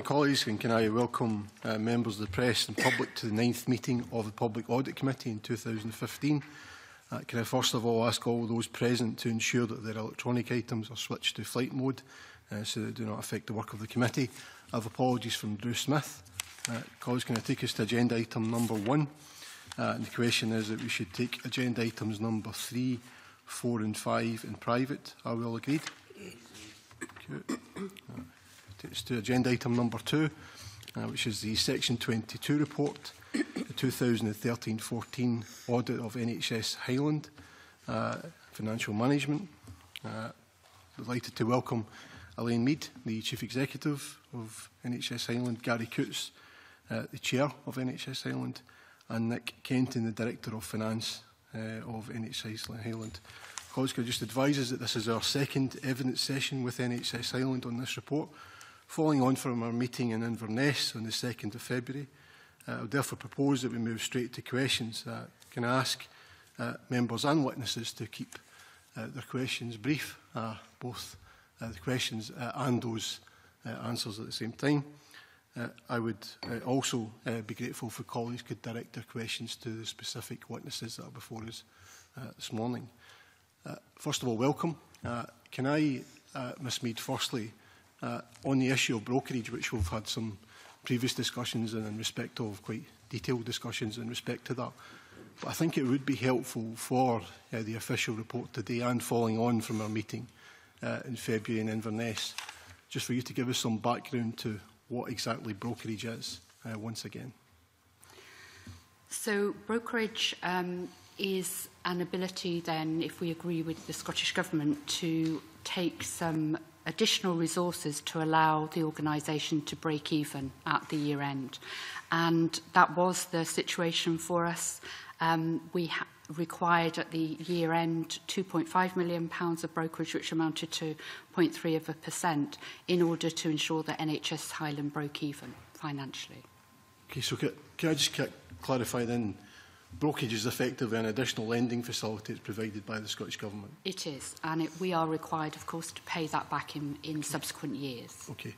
my colleagues, and can I welcome members of the press and public to the 9th meeting of the Public Audit Committee in 2015. Can I first of all ask all those present to ensure that their electronic items are switched to flight mode so they do not affect the work of the committee. I have apologies from Drew Smith. Colleagues, can I take us to agenda item number 1? And the question is that we should take agenda items number 3, 4 and 5 in private. Are we all agreed? It's to agenda item number 2, which is the Section 22 report, the 2013-14 audit of NHS Highland financial management. Delighted to welcome Elaine Mead, the Chief Executive of NHS Highland, Gary Coutts, the Chair of NHS Highland, and Nick Kenton, the Director of Finance of NHS Highland. Colleagues, could just advise us that this is our second evidence session with NHS Highland on this report, following on from our meeting in Inverness on the 2nd of February. I would therefore propose that we move straight to questions. Can I ask members and witnesses to keep their questions brief, both the questions and those answers at the same time. I would also be grateful if colleagues could direct their questions to the specific witnesses that are before us this morning. First of all, welcome. Can I, Ms Mead, firstly, on the issue of brokerage, which we've had some previous discussions and in respect of quite detailed discussions in respect to that, but I think it would be helpful for the official report today and following on from our meeting in February in Inverness, just for you to give us some background to what exactly brokerage is once again. So brokerage is an ability then, if we agree with the Scottish Government, to take some additional resources to allow the organisation to break even at the year end. And that was the situation for us. We required at the year end £2.5 million of brokerage, which amounted to 0.3%, in order to ensure that NHS Highland broke even financially. Okay, so can I just clarify then, brokerage is effectively an additional lending facility that's provided by the Scottish Government? It is, and we are required, of course, to pay that back in subsequent years. Okay,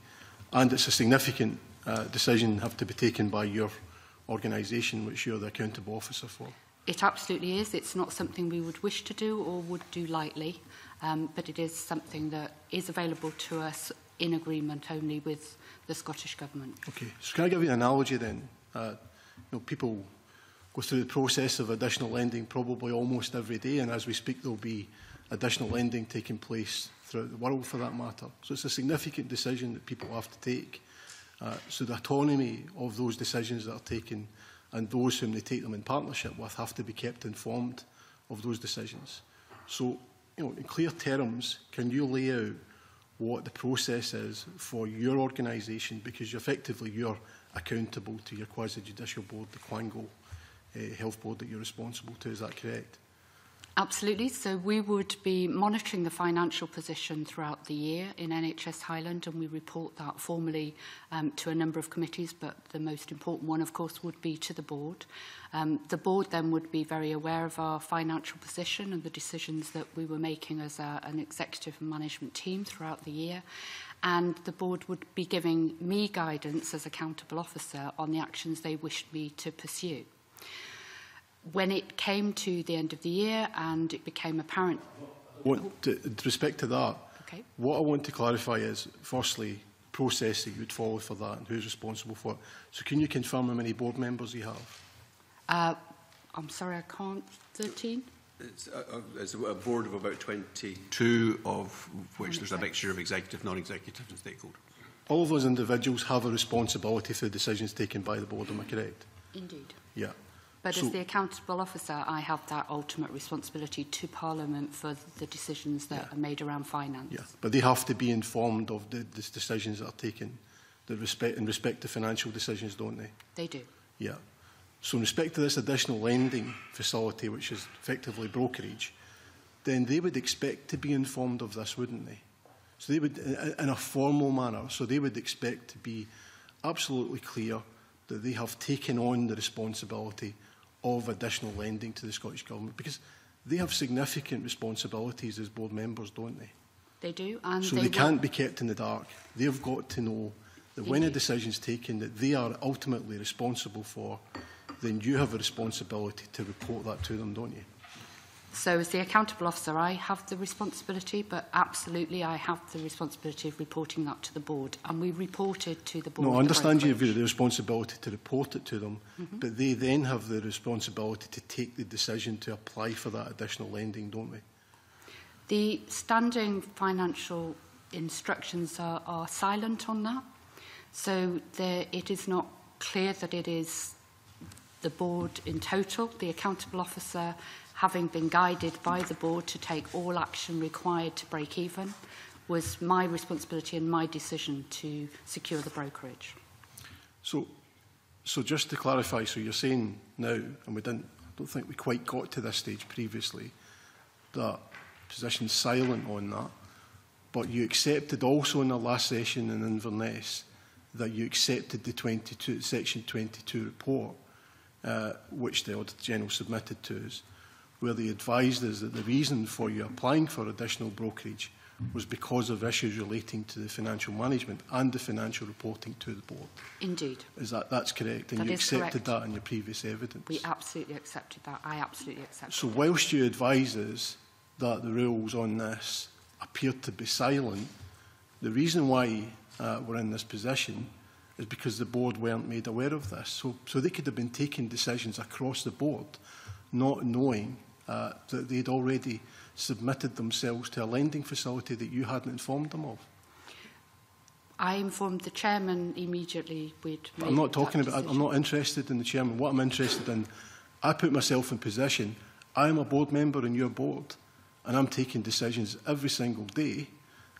and it's a significant decision have to be taken by your organisation, which you're the accountable officer for. It absolutely is. It's not something we would wish to do or would do lightly, but it is something that is available to us in agreement only with the Scottish Government. Okay, so can I give you an analogy then? You know, people go through the process of additional lending probably almost every day, and as we speak there will be additional lending taking place throughout the world for that matter. So it's a significant decision that people have to take. So the autonomy of those decisions that are taken and those whom they take them in partnership with have to be kept informed of those decisions. So, you know, in clear terms, can you lay out what the process is for your organisation, because effectively you're accountable to your quasi-judicial board, the Quango Health Board that you're responsible to, is that correct? Absolutely. So we would be monitoring the financial position throughout the year in NHS Highland, and we report that formally to a number of committees, but the most important one, of course, would be to the board. The board then would be very aware of our financial position and the decisions that we were making as an executive and management team throughout the year. And the board would be giving me guidance as accountable officer on the actions they wished me to pursue. When it came to the end of the year and it became apparent... With respect to that, okay, what I want to clarify is, firstly, process that you would follow for that and who's responsible for it. So can you confirm how many board members you have? I'm sorry, I can't. 13? It's a board of about 22, of which there's a mixture of executive, non-executive and stakeholder. All of those individuals have a responsibility for the decisions taken by the board, am I correct? Indeed. Yeah. But so, as the accountable officer, I have that ultimate responsibility to Parliament for the decisions that are made around finance. Yeah, but they have to be informed of the decisions that are taken in respect to financial decisions, don't they? They do. Yeah. So in respect to this additional lending facility, which is effectively brokerage, then they would expect to be informed of this, wouldn't they? So they would, in a formal manner, so they would expect to be absolutely clear that they have taken on the responsibility of additional lending to the Scottish Government, because they have significant responsibilities as board members, don't they? They do. And so they can't be kept in the dark. They've got to know that when a decision is taken that they are ultimately responsible for, then you have a responsibility to report that to them, don't you? So as the accountable officer, I have the responsibility, but absolutely I have the responsibility of reporting that to the board. And we reported to the board. No, I understand you have the responsibility to report it to them, but they then have the responsibility to take the decision to apply for that additional lending, don't they? The standing financial instructions are silent on that. So it is not clear that it is the board in total, the accountable officer, having been guided by the board to take all action required to break even, was my responsibility and my decision to secure the brokerage. So just to clarify, so you're saying now, and I don't think we quite got to this stage previously, that position's silent on that, but you accepted also in the last session in Inverness that you accepted the Section 22 report, which the Auditor General submitted to us, where they advised us that the reason for you applying for additional brokerage was because of issues relating to the financial management and the financial reporting to the board. Indeed. That's correct? And you accepted that in your previous evidence? We absolutely accepted that. I absolutely accepted that. So whilst you advise us that the rules on this appeared to be silent, the reason why we're in this position is because the board weren't made aware of this. So they could have been taking decisions across the board, not knowing that they'd already submitted themselves to a lending facility that you hadn't informed them of. I informed the chairman immediately. I'm not talking about. I'm not interested in the chairman. What I'm interested in, I put myself in position. I am a board member in your board, and I'm taking decisions every single day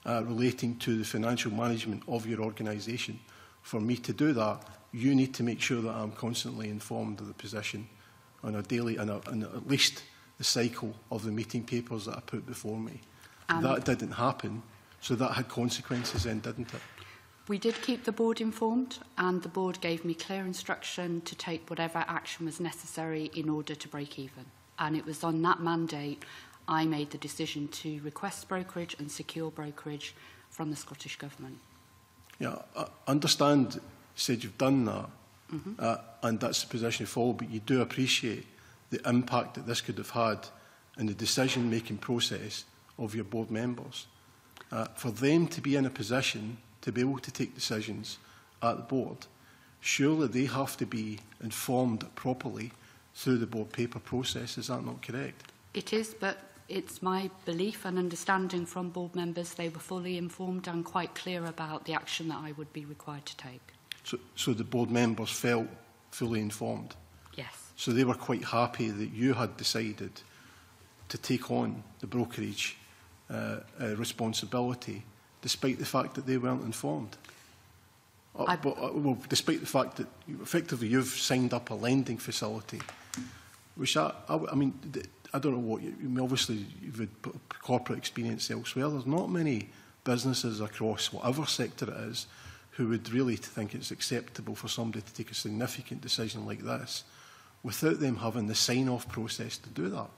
relating to the financial management of your organisation. For me to do that, you need to make sure that I'm constantly informed of the position on a daily and at least the cycle of the meeting papers that I put before me. That didn't happen, so that had consequences then, didn't it? We did keep the board informed, and the board gave me clear instruction to take whatever action was necessary in order to break even. And it was on that mandate I made the decision to request brokerage and secure brokerage from the Scottish Government. Yeah, I understand you said you've done that. And that's the position you follow, but you do appreciate the impact that this could have had in the decision-making process of your board members. For them to be in a position to be able to take decisions at the board, surely they have to be informed properly through the board paper process. Is that not correct? It is, but it's my belief and understanding from board members they were fully informed and quite clear about the action that I would be required to take. So the board members felt fully informed? Yes. So they were quite happy that you had decided to take on the brokerage responsibility, despite the fact that they weren't informed? Well, despite the fact that effectively you've signed up a lending facility, which I mean, I don't know what you... I mean, obviously, you've had corporate experience elsewhere. There's not many businesses across whatever sector it is who would really think it's acceptable for somebody to take a significant decision like this without them having the sign-off process to do that.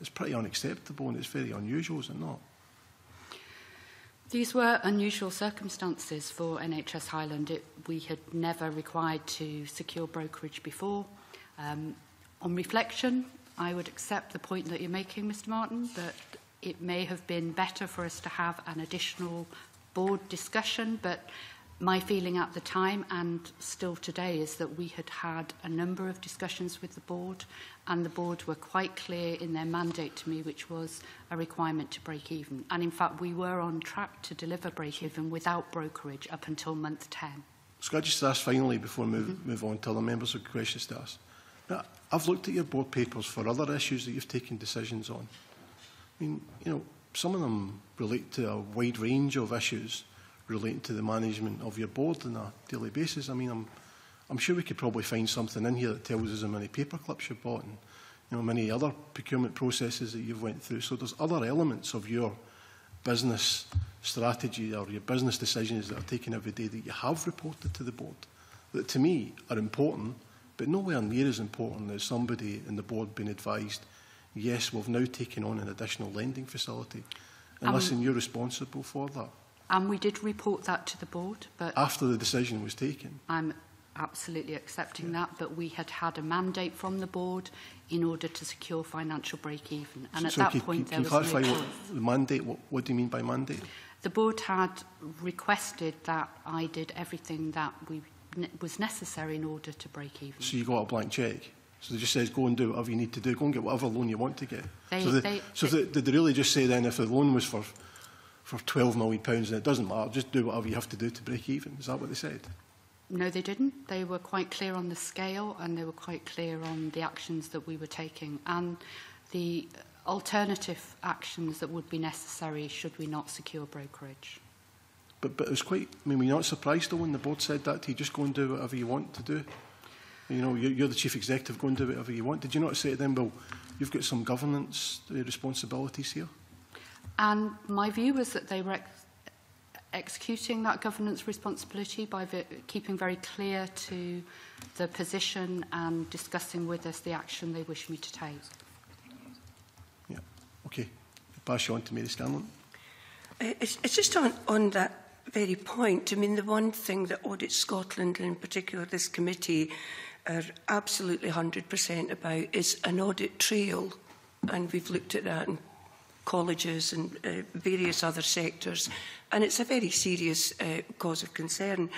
It's pretty unacceptable and it's very unusual, is it not? These were unusual circumstances for NHS Highland. We had never required to secure brokerage before. On reflection, I would accept the point that you're making, Mr. Martin, that it may have been better for us to have an additional board discussion, but my feeling at the time and still today is that we had had a number of discussions with the board, and the board were quite clear in their mandate to me, which was a requirement to break even. And in fact, we were on track to deliver break even without brokerage up until month 10. So I just ask finally, before I move on to other members of questions to ask, now, I've looked at your board papers for other issues that you've taken decisions on. I mean, you know, some of them relate to a wide range of issues relating to the management of your board on a daily basis. I mean, I'm sure we could probably find something in here that tells us how many paper clips you bought and, you know, many other procurement processes that you've went through. So there's other elements of your business strategy or your business decisions that are taken every day that you have reported to the board that, to me, are important, but nowhere near as important as somebody in the board being advised, yes, we've now taken on an additional lending facility. And listen, you're responsible for that. And we did report that to the board. But after the decision was taken? I'm absolutely accepting that, but we had had a mandate from the board in order to secure financial break-even. And at that point, there was no choice. Can you clarify what the mandate, what do you mean by mandate? The board had requested that I did everything that was necessary in order to break even. So you got a blank cheque? So it just says, go and do whatever you need to do, go and get whatever loan you want to get. Did they really just say then, if the loan was for £12 million, then it doesn't matter, just do whatever you have to do to break even? Is that what they said? No, they didn't. They were quite clear on the scale, and they were quite clear on the actions that we were taking and the alternative actions that would be necessary should we not secure brokerage. But it was quite, I mean, were you not surprised though when the board said that to you, just go and do whatever you want to do? You know, you're the chief executive, go and do whatever you want. Did you not say to them, well, you've got some governance responsibilities here? And my view was that they were executing that governance responsibility by keeping very clear to the position and discussing with us the action they wish me to take. Yeah, okay. I'll pass you on to Mary Scanlon. It's just on that very point. I mean, the one thing that Audit Scotland, and in particular this committee, are absolutely 100% about is an audit trail. And we've looked at that in colleges and various other sectors. And it's a very serious cause of concern.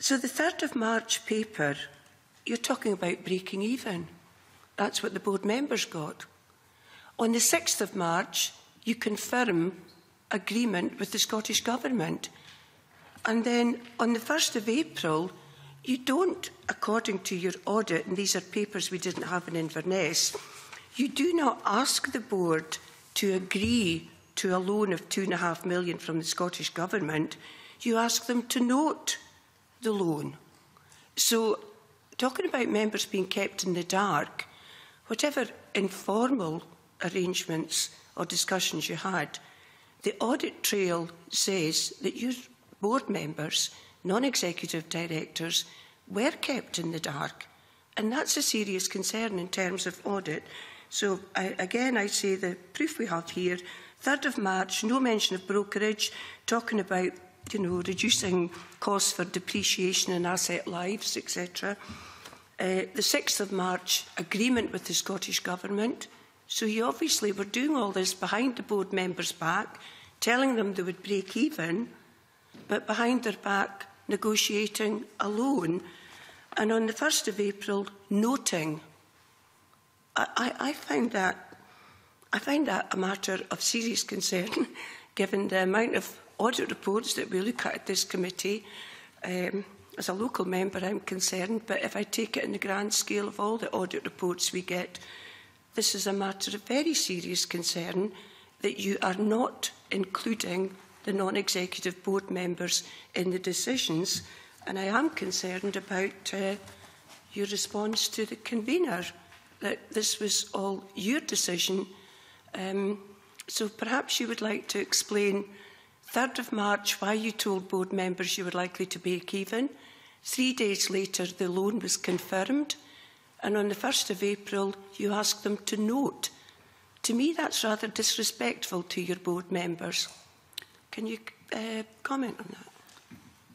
So the 3rd of March paper, you're talking about breaking even. That's what the board members got. On the 6th of March, you confirm agreement with the Scottish Government. And then on the 1st of April, you don't, according to your audit, and these are papers we didn't have in Inverness, you do not ask the board to agree to a loan of £2.5 million from the Scottish Government. You ask them to note the loan. So, talking about members being kept in the dark, whatever informal arrangements or discussions you had, the audit trail says that your board members, non-executive directors, were kept in the dark. And that's a serious concern in terms of audit. So, again, I say the proof we have here, 3rd of March, no mention of brokerage, talking about, you know, reducing costs for depreciation and asset lives, etc. The 6th of March, agreement with the Scottish Government. So you obviously were doing all this behind the board members' back, telling them they would break even, but behind their back negotiating a loan. And on the 1st of April, noting. I find that a matter of serious concern, given the amount of audit reports that we look at this committee. As a local member, I'm concerned, but if I take it in the grand scale of all the audit reports we get, this is a matter of very serious concern that you are not including the non-executive board members in the decisions. And I am concerned about your response to the convener, that this was all your decision. So perhaps you would like to explain 3rd of March why you told board members you were likely to break even. 3 days later, the loan was confirmed. And on the 1st of April, you ask them to note. To me, that's rather disrespectful to your board members. Can you comment on that?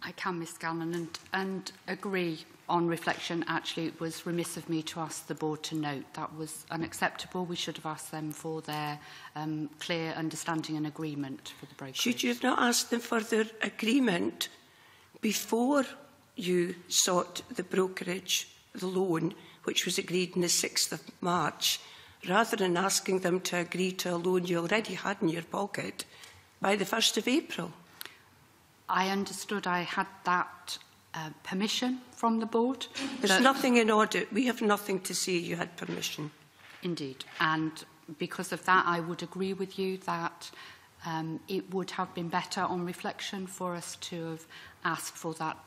I can, Ms Scanlon, and agree on reflection. Actually, it was remiss of me to ask the board to note. That was unacceptable. We should have asked them for their clear understanding and agreement for the breakage. Should you have not asked them for their agreement before you sought the brokerage, the loan, which was agreed on the 6th of March, rather than asking them to agree to a loan you already had in your pocket by the 1st of April? I understood I had that permission from the board. There's nothing in audit. We have nothing to say you had permission. Indeed. And because of that, I would agree with you that it would have been better on reflection for us to have asked for that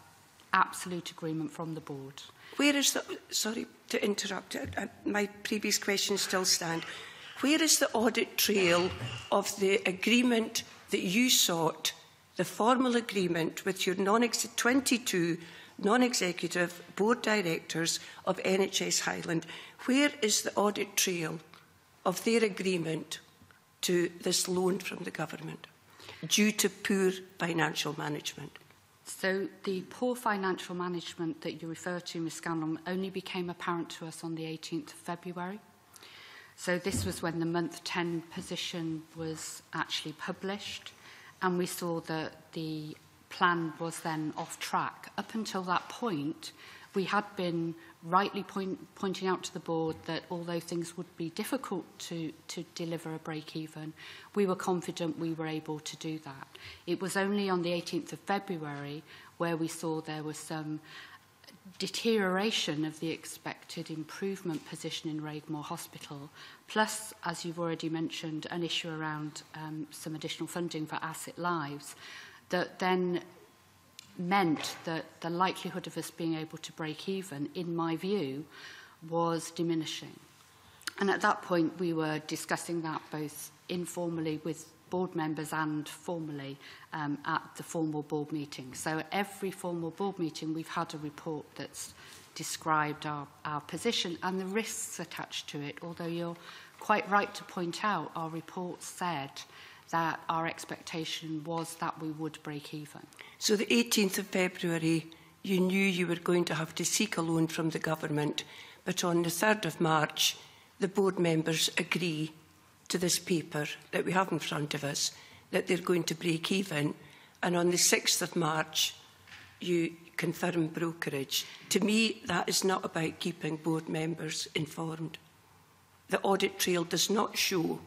absolute agreement from the board. Where is the, sorry to interrupt, my previous questions still stand. Where is the audit trail of the agreement that you sought, the formal agreement with your 22 non-executive board directors of NHS Highland? Where is the audit trail of their agreement to this loan from the government? due to poor financial management? So the poor financial management that you refer to, Ms Scanlon, only became apparent to us on the 18th of February. So this was when the month 10 position was actually published, and we saw that the plan was then off track. Up until that point, we had been rightly pointing out to the board that although things would be difficult to deliver a break-even, we were confident we were able to do that. It was only on the 18th of February where we saw there was some deterioration of the expected improvement position in Raigmore Hospital, plus, as you've already mentioned, an issue around some additional funding for asset lives, that then meant that the likelihood of us being able to break even, in my view, was diminishing. And at that point, we were discussing that both informally with board members and formally at the formal board meeting. So at every formal board meeting, we've had a report that's described our position and the risks attached to it, although you're quite right to point out our report said that our expectation was that we would break even. So the 18th of February, you knew you were going to have to seek a loan from the government, but on the 3rd of March, the board members agree to this paper that we have in front of us, that they're going to break even, and on the 6th of March, you confirm brokerage. To me, that is not about keeping board members informed. The audit trail does not show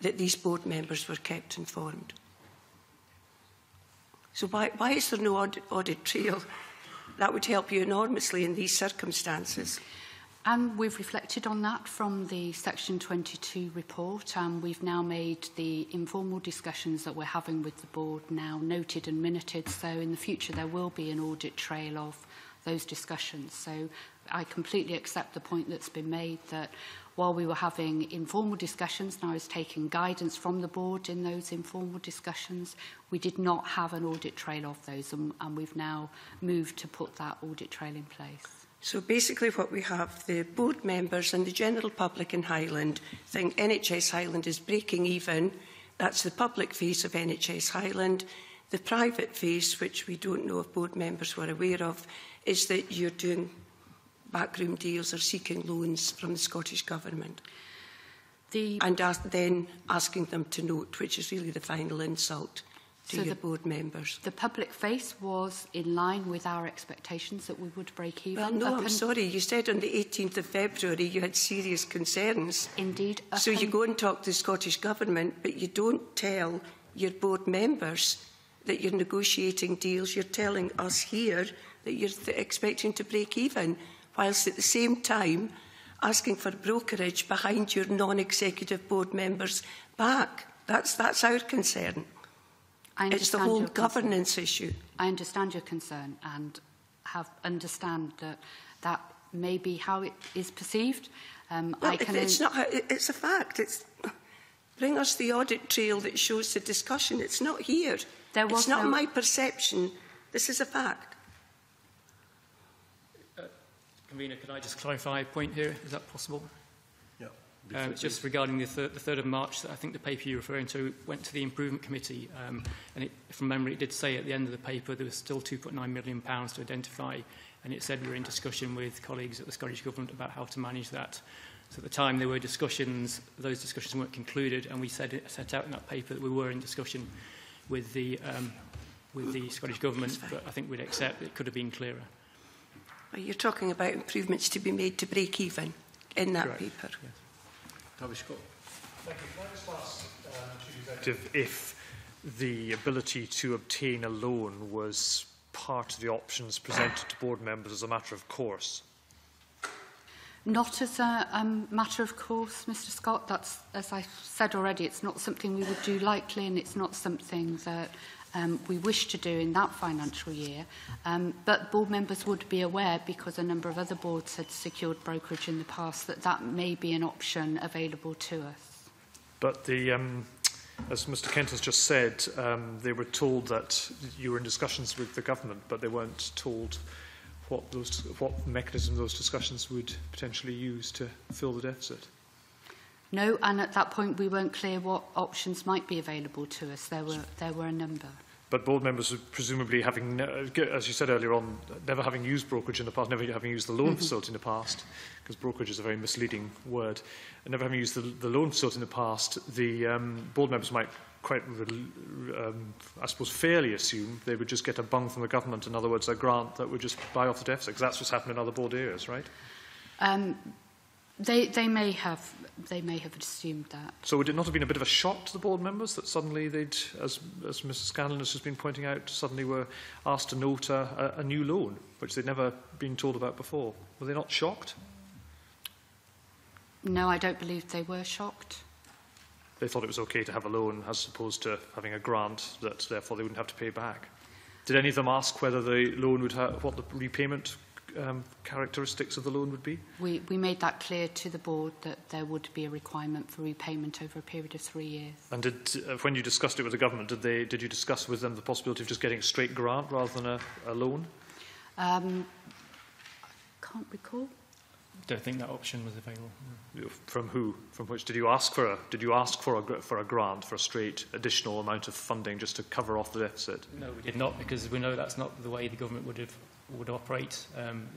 that these board members were kept informed. So why is there no audit trail? That would help you enormously in these circumstances. And we've reflected on that from the Section 22 report, and we've now made the informal discussions that we're having with the board now noted and minuted, so in the future there will be an audit trail of those discussions. So I completely accept the point that's been made that while we were having informal discussions, and I was taking guidance from the board in those informal discussions, we did not have an audit trail of those, and we've now moved to put that audit trail in place. So basically what we have, the board members and the general public in Highland think NHS Highland is breaking even. That's the public face of NHS Highland. The private face, which we don't know if board members were aware of, is that you're doing backroom deals or seeking loans from the Scottish Government. And then asking them to note, which is really the final insult to your board members. The public face was in line with our expectations that we would break even. Well, no, I'm sorry. You said on the 18th of February you had serious concerns. Indeed. So you go and talk to the Scottish Government, but you don't tell your board members that you're negotiating deals. You're telling us here that you're expecting to break even, whilst at the same time asking for brokerage behind your non-executive board members' back. That's our concern. It's the whole governance issue. I understand your concern and understand that that may be how it is perceived. It's a fact. Bring us the audit trail that shows the discussion. It's not here. It's not my perception. This is a fact. Convener, could I just clarify a point here? Is that possible? Yeah. Just regarding the 3rd of March, I think the paper you're referring to went to the Improvement Committee, and from memory it did say at the end of the paper there was still £2.9 million to identify, and it said we're in discussion with colleagues at the Scottish Government about how to manage that. So at the time there were discussions, those discussions weren't concluded, and we set out in that paper that we were in discussion with the Scottish Government, but I think we'd accept it could have been clearer. You're talking about improvements to be made to break even in that paper. Yes. Scott. Thank you. Can I just ask if the ability to obtain a loan was part of the options presented to board members as a matter of course? Not as a matter of course, Mr Scott. That's, as I said already, it's not something we would do lightly, and it's not something that we wish to do in that financial year, but board members would be aware, because a number of other boards had secured brokerage in the past, that that may be an option available to us. But as Mr Kenton's just said, they were told that you were in discussions with the government, but they weren't told what mechanism those discussions would potentially use to fill the deficit. No, and at that point we weren't clear what options might be available to us. There were a number. But board members, presumably having, as you said earlier on, never having used brokerage in the past, never having used the loan facility in the past, because brokerage is a very misleading word, and never having used the loan facility in the past, the board members might quite, I suppose, fairly assume they would just get a bung from the government, in other words, a grant that would just buy off the deficit, because that's what's happened in other board areas, right? They may have assumed that. So would it not have been a bit of a shock to the board members that suddenly they'd, as Mrs Scanlon has been pointing out, suddenly were asked to note a new loan, which they'd never been told about before? Were they not shocked? No, I don't believe they were shocked. They thought it was okay to have a loan as opposed to having a grant that therefore they wouldn't have to pay back. Did any of them ask whether the loan would have, what the repayment characteristics of the loan would be? We made that clear to the board that there would be a requirement for repayment over a period of 3 years. And did, when you discussed it with the government, did you discuss with them the possibility of just getting a straight grant rather than a loan? I can't recall. Don't think that option was available. No. From who? From which? Did you ask for a? Did you ask for a grant for a straight additional amount of funding just to cover off the deficit? No, we did not, because we know that's not the way the government would operate.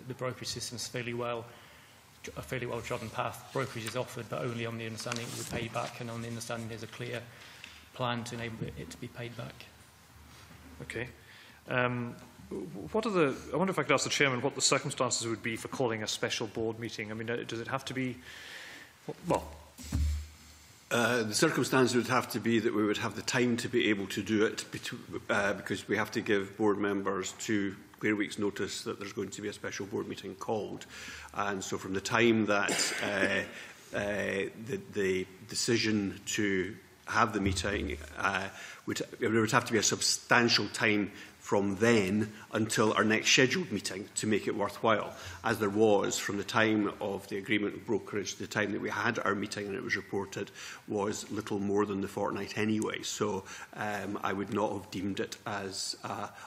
The brokerage system is a fairly well trodden path. Brokerage is offered, but only on the understanding it would pay back, and on the understanding there's a clear plan to enable it to be paid back. Okay. What are the? I wonder if I could ask the chairman what the circumstances would be for calling a special board meeting. I mean, does it have to be? Well, the circumstances would have to be that we would have the time to be able to do it, because we have to give board members 2 clear weeks' notice that there's going to be a special board meeting called, and so from the time that the decision to have the meeting would have to be a substantial time from then until our next scheduled meeting to make it worthwhile, as there was from the time of the agreement with brokerage to the time that we had our meeting and it was reported, was little more than the fortnight anyway. So I would not have deemed it as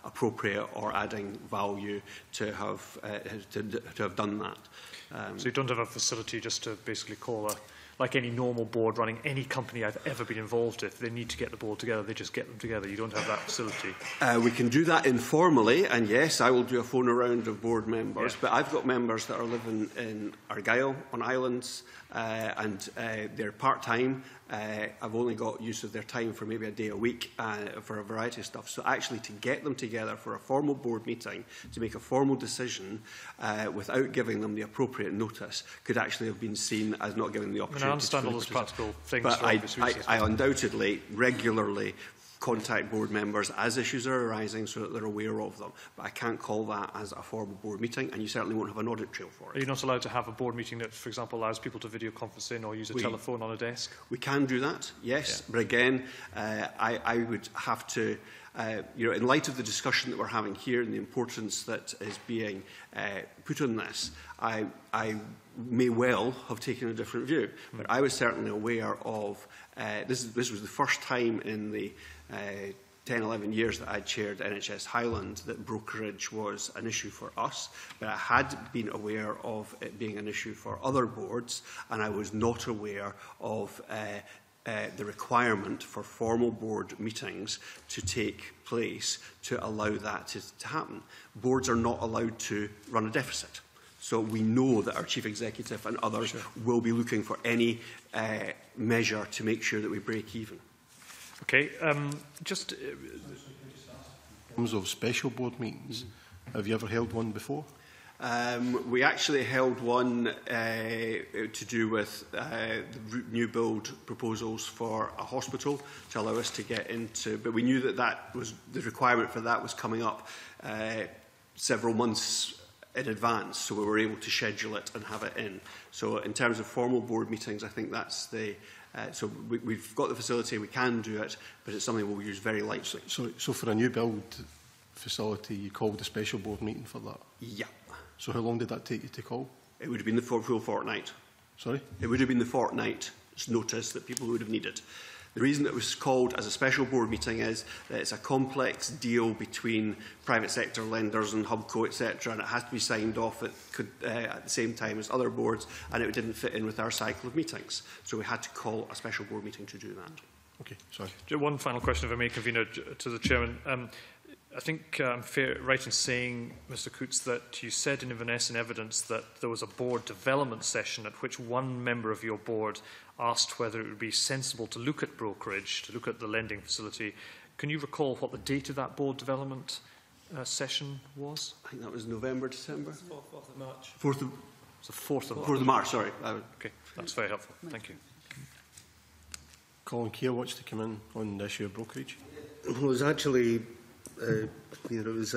appropriate or adding value to have done that. So you don't have a facility just to basically call a... Like any normal board running any company I've ever been involved with, they need to get the board together, they just get them together. You don't have that facility. We can do that informally, and yes, I will do a phone around of board members, yeah. But I've got members that are living in Argyll on islands, and they're part-time. I've only got use of their time for maybe a day a week for a variety of stuff. So actually to get them together for a formal board meeting, to make a formal decision without giving them the appropriate notice, could actually have been seen as not giving them the opportunity. I mean, I understand all those practical things. But I undoubtedly regularly contact board members as issues are arising so that they're aware of them. But I can't call that as a formal board meeting, and you certainly won't have an audit trail for it. Are you not allowed to have a board meeting that, for example, allows people to video conference in or use a telephone on a desk? We can do that, yes. Yeah. But again, I would have to... you know, in light of the discussion that we're having here and the importance that is being put on this, I may well have taken a different view. But I was certainly aware of... this was the first time in the 10, 11 years that I chaired NHS Highland that brokerage was an issue for us, but I had been aware of it being an issue for other boards, and I was not aware of... the requirement for formal board meetings to take place to allow that to happen. Boards are not allowed to run a deficit. So we know that our chief executive and others will be looking for any measure to make sure that we break even. Okay. Just in terms of special board meetings, have you ever held one before? We actually held one to do with the new build proposals for a hospital to allow us to get into, but we knew that the requirement for that was coming up several months in advance, so we were able to schedule it and have it in. So in terms of formal board meetings, I think that's the... so we've got the facility, we can do it, but it's something we'll use very lightly. So for a new build facility, you called a special board meeting for that? Yeah. So how long did that take you to call? It would have been the full fortnight. Sorry? It would have been the fortnight's notice that people would have needed. The reason it was called as a special board meeting is that it's a complex deal between private sector lenders and Hubco, etc., and it has to be signed off at the same time as other boards, and it didn't fit in with our cycle of meetings. So we had to call a special board meeting to do that. Okay, sorry. One final question, if I may, Convener, to the Chairman. I think I'm right in saying, Mr Coutts, that you said in Inverness in evidence that there was a board development session at which one member of your board asked whether it would be sensible to look at brokerage, to look at the lending facility. Can you recall what the date of that board development session was? I think that was November, December. 4th of March. 4th of March, sorry. Okay, that's very helpful. Thank you. Colin Keogh wants to come in on the issue of brokerage. It was actually... it was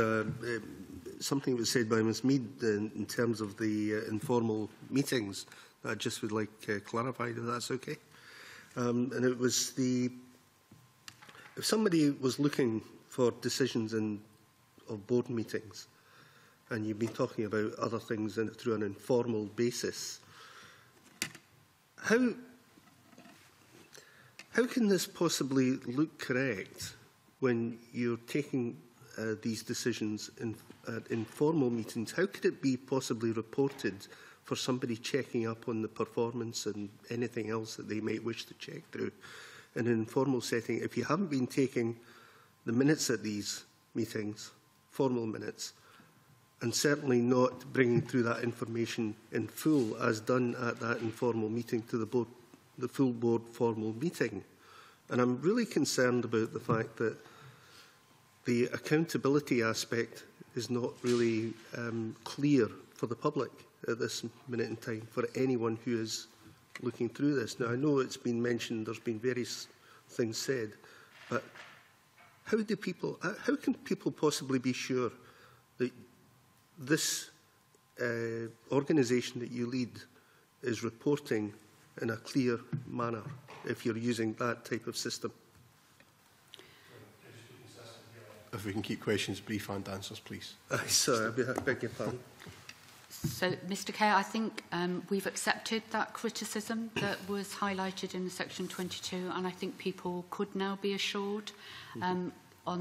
something that was said by Ms Mead in terms of the informal meetings. I just would like clarified, if that's okay. And it was if somebody was looking for decisions of board meetings, and you've been talking about other things through an informal basis, how can this possibly look correct when you're taking these decisions at informal meetings? How could it be possibly reported for somebody checking up on the performance and anything else that they might wish to check through in an informal setting if you haven't been taking the minutes at these meetings, formal minutes, and certainly not bringing through that information in full as done at that informal meeting to the board, the full board formal meeting? And I'm really concerned about the fact that the accountability aspect is not really clear for the public at this minute in time, for anyone who is looking through this. Now, I know it's been mentioned, there's been various things said, but how can people possibly be sure that this organisation that you lead is reporting in a clear manner if you're using that type of system? If we can keep questions brief and answers, please. Sorry, I beg your pardon. So, Mr Kerr, I think we've accepted that criticism that was highlighted in the Section 22, and I think people could now be assured on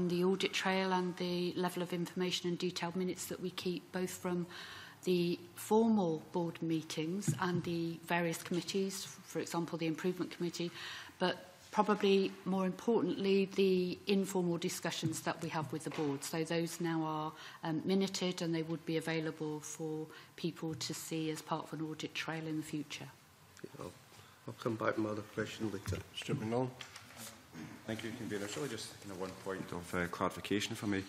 the audit trail and the level of information and detailed minutes that we keep, both from the formal board meetings and the various committees, for example, the Improvement Committee, but probably more importantly, the informal discussions that we have with the board. So those now are minuted, and they would be available for people to see as part of an audit trail in the future. Yeah, I'll come back to my other question later. Stuart McNall. Thank you, Convener. It's really just one point of clarification for me.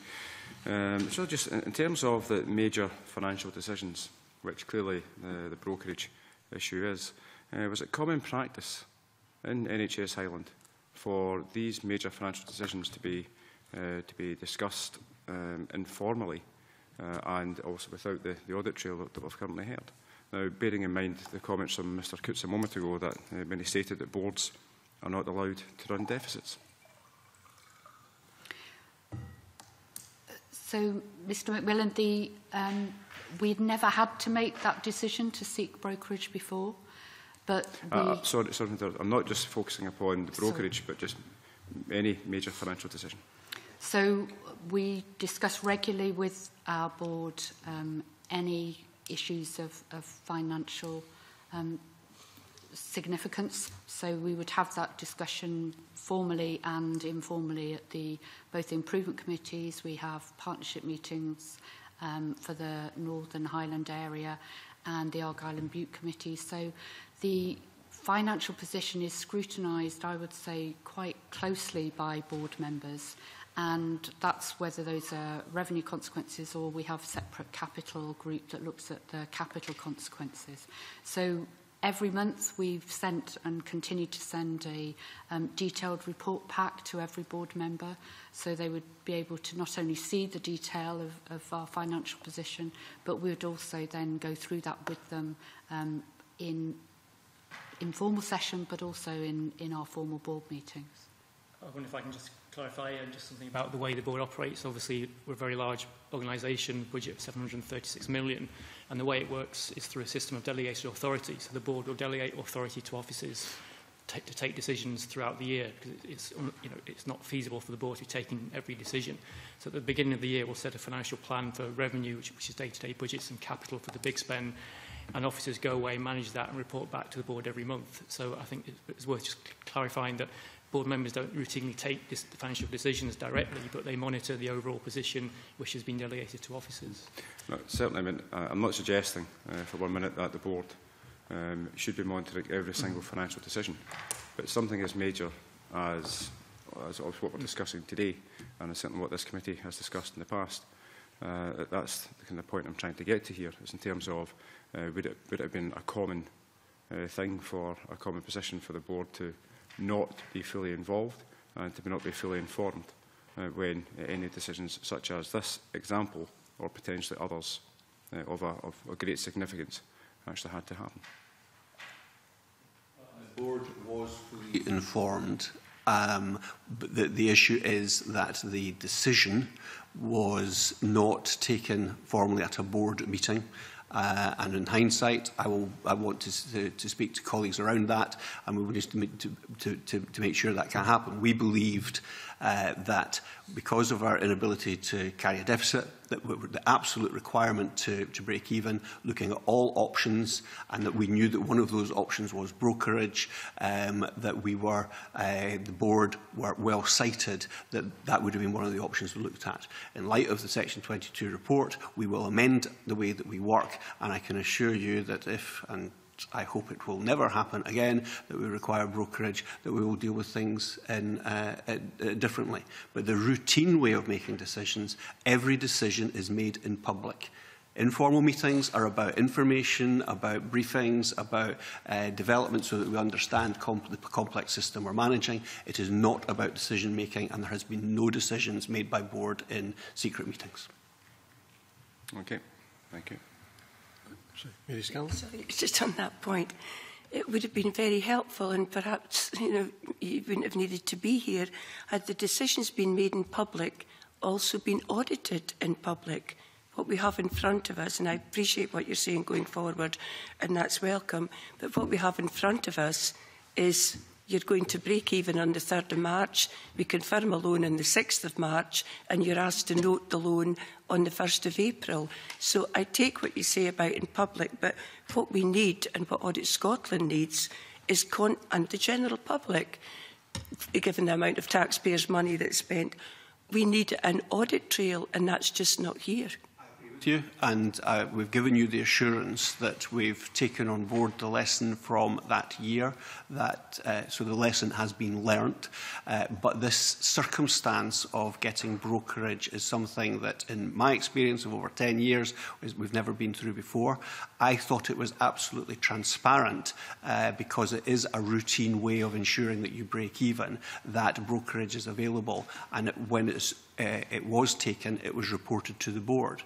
It's really just in terms of the major financial decisions, which clearly the brokerage issue is, was it common practice in NHS Highland for these major financial decisions to be discussed informally and also without the audit trail that we've currently heard? Now, bearing in mind the comments from Mr Coutts a moment ago that when he stated that boards are not allowed to run deficits. So, Mr McMillan, we'd never had to make that decision to seek brokerage before. But sorry, I'm not just focusing upon the brokerage, but just any major financial decision. So we discuss regularly with our board any issues of financial significance. So we would have that discussion formally and informally at both the improvement committees. We have partnership meetings for the Northern Highland area and the Argyll and Bute Committee. So the financial position is scrutinised, I would say, quite closely by board members, and that's whether those are revenue consequences or we have a separate capital group that looks at the capital consequences. So every month we've sent and continue to send a detailed report pack to every board member, so they would be able to not only see the detail of our financial position, but we would also then go through that with them in informal session, but also in our formal board meetings. I wonder if I can just clarify just something about the way the board operates. Obviously, we're a very large organisation, budget of 736 million, and the way it works is through a system of delegated authority. So the board will delegate authority to officers to take decisions throughout the year, because it's, you know, it's not feasible for the board to be taking every decision. So at the beginning of the year, we'll set a financial plan for revenue, which is day-to-day budgets and capital for the big spend, and officers go away, manage that, and report back to the board every month. So I think it's worth just clarifying that board members don't routinely take financial decisions directly, but they monitor the overall position which has been delegated to officers. No, certainly, I mean, I'm not suggesting for 1 minute that the board should be monitoring every single financial decision, but something as major as what we're discussing today, and as certainly what this committee has discussed in the past, that's the kind of point I'm trying to get to here. It's in terms of would it have been a common thing for a common position for the board to not be fully involved and to not be fully informed when any decisions such as this example or potentially others of great significance actually had to happen. The board was fully informed, but the issue is that the decision was not taken formally at a board meeting. And in hindsight, I want to speak to colleagues around that, and we will need to make sure that can happen. We believed that because of our inability to carry a deficit, that the absolute requirement to break even, looking at all options, and that we knew that one of those options was brokerage, that we were, the board were well cited, that would have been one of the options we looked at. In light of the Section 22 report, we will amend the way that we work, and I can assure you that if, and I hope it will never happen again, that we require brokerage, that we will deal with things differently. But the routine way of making decisions, every decision is made in public. Informal meetings are about information, about briefings, about development, so that we understand the complex system we're managing. It is not about decision making, and there has been no decisions made by board in secret meetings. Okay, thank you. Mary Scanlon. Sorry, just on that point, it would have been very helpful, and perhaps you wouldn't have needed to be here, had the decisions been made in public also been audited in public. What we have in front of us, and I appreciate what you're saying going forward, and that's welcome, but what we have in front of us is you're going to break even on the 3rd of March, we confirm a loan on the 6th of March, and you're asked to note the loan on the 1st of April. So I take what you say about in public, but what we need and what Audit Scotland needs is, and the general public, given the amount of taxpayers' money that's spent, we need an audit trail, and that's just not here. You, and we've given you the assurance that we've taken on board the lesson from that year, that so the lesson has been learnt, but this circumstance of getting brokerage is something that in my experience of over 10 years we've never been through before. I thought it was absolutely transparent because it is a routine way of ensuring that you break even, that brokerage is available, and when it was taken, it was reported to the board.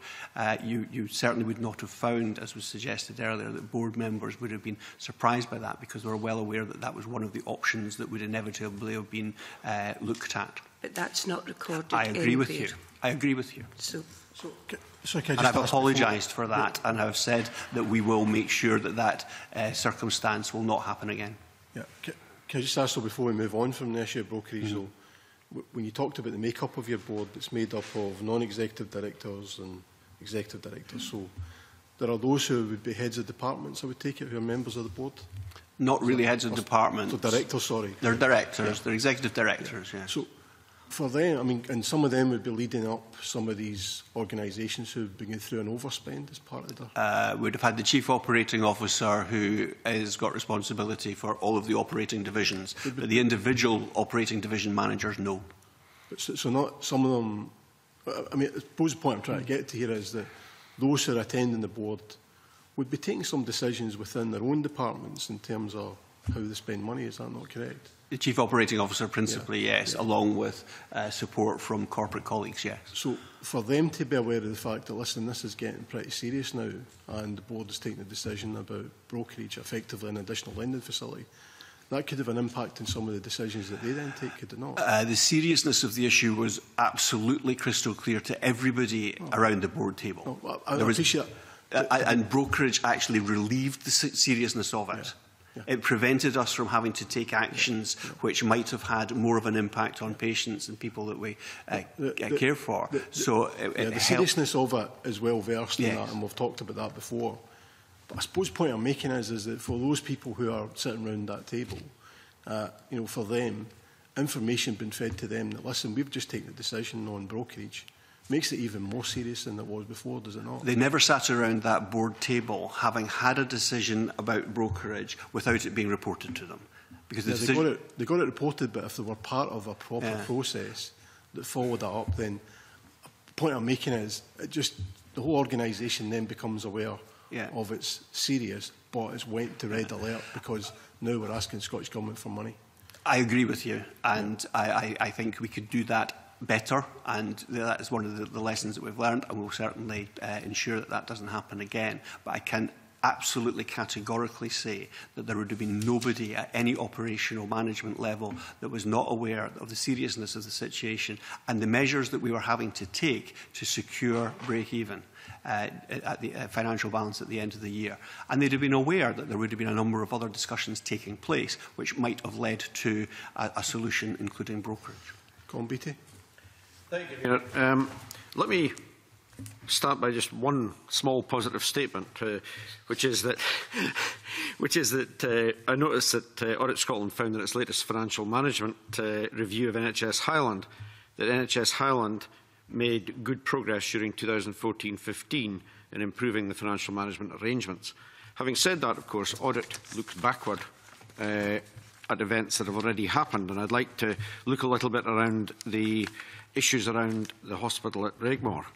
You certainly would not have found, as was suggested earlier, that board members would have been surprised by that, because they were well aware that that was one of the options that would inevitably have been looked at. But that's not recorded. I agree with you. I agree with you. So can I just, and I've apologised for that, and I've said that we will make sure that circumstance will not happen again. Yeah. Can I just ask, though, before we move on from the issue of brokerage, though, when you talked about the make-up of your board, it's made up of non-executive directors and executive directors. So there are those who would be heads of departments, I would take it, who are members of the board? Not really heads of departments. So directors, sorry. They're directors. Yeah. They're executive directors, yeah. So for them, I mean, and some of them would be leading up some of these organisations who have been going through an overspend as part of their... We'd have had the chief operating officer, who has got responsibility for all of the operating divisions, but the individual operating division managers, no. But so not some of them... I mean, I suppose the point I'm trying to get to here is that those who are attending the board would be taking some decisions within their own departments in terms of how they spend money. Is that not correct? The chief operating officer, principally, yeah. Yes, yeah. Along with support from corporate colleagues, yes. So for them to be aware of the fact that, listen, this is getting pretty serious now, and the board is taking a decision about brokerage, effectively an additional lending facility, that could have an impact on some of the decisions that they then take, could it not? The seriousness of the issue was absolutely crystal clear to everybody around the board table. I appreciate that. And brokerage actually relieved the seriousness of it. Yeah. Yeah. It prevented us from having to take actions which might have had more of an impact on patients and people that we care for. The seriousness of it is well versed in that, and we've talked about that before. But I suppose the point I'm making is that for those people who are sitting around that table, you know, for them, information being fed to them that, listen, we've just taken a decision on brokerage, makes it even more serious than it was before, does it not? They never sat around that board table having had a decision about brokerage without it being reported to them. Because the they got it reported, but if they were part of a proper process that followed that up, then the point I'm making is it just the whole organisation then becomes aware of its serious, but it's went to red alert because now we're asking the Scottish Government for money. I agree with you, and I think we could do that better, and that is one of the lessons that we've learned, and we'll certainly ensure that that doesn't happen again. But I can absolutely categorically say that there would have been nobody at any operational management level that was not aware of the seriousness of the situation and the measures that we were having to take to secure break-even at the financial balance at the end of the year. And they'd have been aware that there would have been a number of other discussions taking place which might have led to a solution, including brokerage. Colin Beattie. Thank you. Let me start by just one small positive statement, which is that, I noticed that Audit Scotland found in its latest financial management review of NHS Highland that NHS Highland made good progress during 2014-15 in improving the financial management arrangements. Having said that, of course, Audit looks backward at events that have already happened, and I'd like to look a little bit around the issues around the hospital at Raigmore.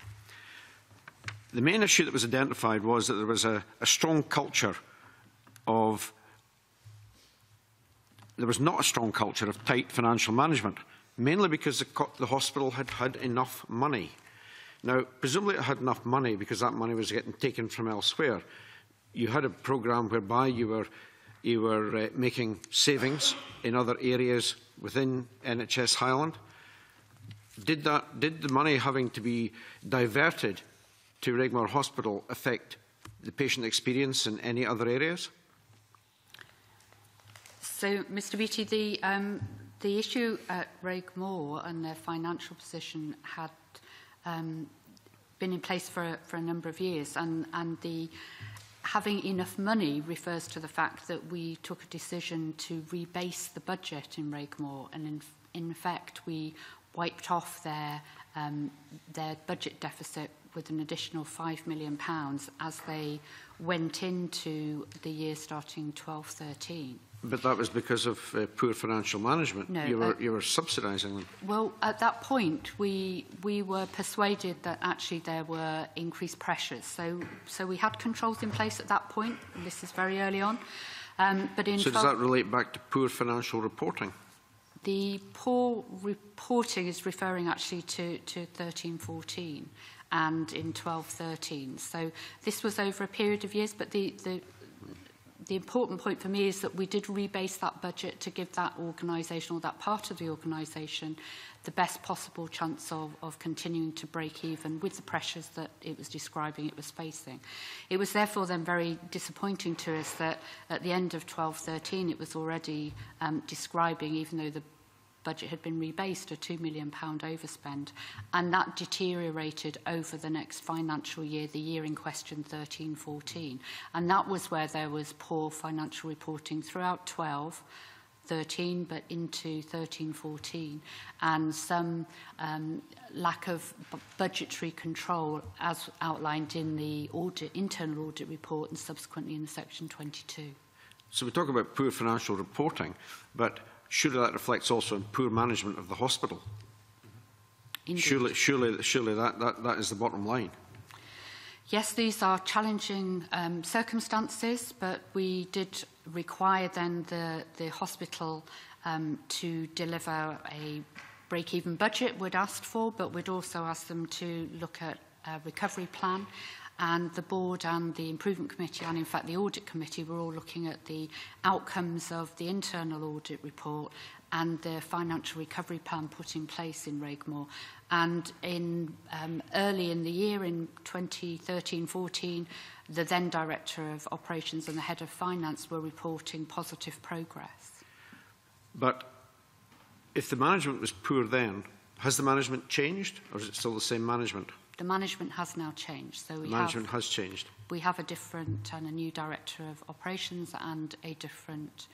The main issue that was identified was that there was a strong culture of... There was not a strong culture of tight financial management, mainly because the hospital had had enough money. Now, presumably it had enough money because that money was getting taken from elsewhere. You had a programme whereby you were making savings in other areas within NHS Highland. Did the money having to be diverted to Raigmore Hospital affect the patient experience in any other areas? So, Mr. Beattie, the issue at Raigmore and their financial position had been in place for a number of years, and the having enough money refers to the fact that we took a decision to rebase the budget in Raigmore, and in effect we wiped off their budget deficit with an additional £5 million as they went into the year starting 12-13. But that was because of poor financial management. No, you were subsidising them. Well, at that point, we were persuaded that actually there were increased pressures. So we had controls in place at that point. This is very early on. But in so does that relate back to poor financial reporting? The poor reporting is referring actually to 13-14 and in 12-13. So this was over a period of years, but the important point for me is that we did rebase that budget to give that organisation, or that part of the organisation, the best possible chance of continuing to break even with the pressures that it was describing it was facing. It was therefore then very disappointing to us that at the end of 12-13 it was already describing, even though the budget had been rebased, a £2 million overspend, and that deteriorated over the next financial year, the year in question, 13-14. And that was where there was poor financial reporting throughout 12-13, but into 13-14, and some lack of budgetary control as outlined in the internal audit report and subsequently in Section 22. So we talk about poor financial reporting, but surely that reflects also on poor management of the hospital. Indeed. Surely that is the bottom line. Yes, these are challenging circumstances, but we did require then the hospital to deliver a break-even budget, we'd asked for, but we'd also asked them to look at a recovery plan and the board and the improvement committee and in fact the audit committee were all looking at the outcomes of the internal audit report and the financial recovery plan put in place in Raigmore. And in, early in the year, in 2013-14, the then Director of Operations and the Head of Finance were reporting positive progress. But if the management was poor then, has the management changed or is it still the same management? The management has now changed. So we have a different and a new Director of Operations and a different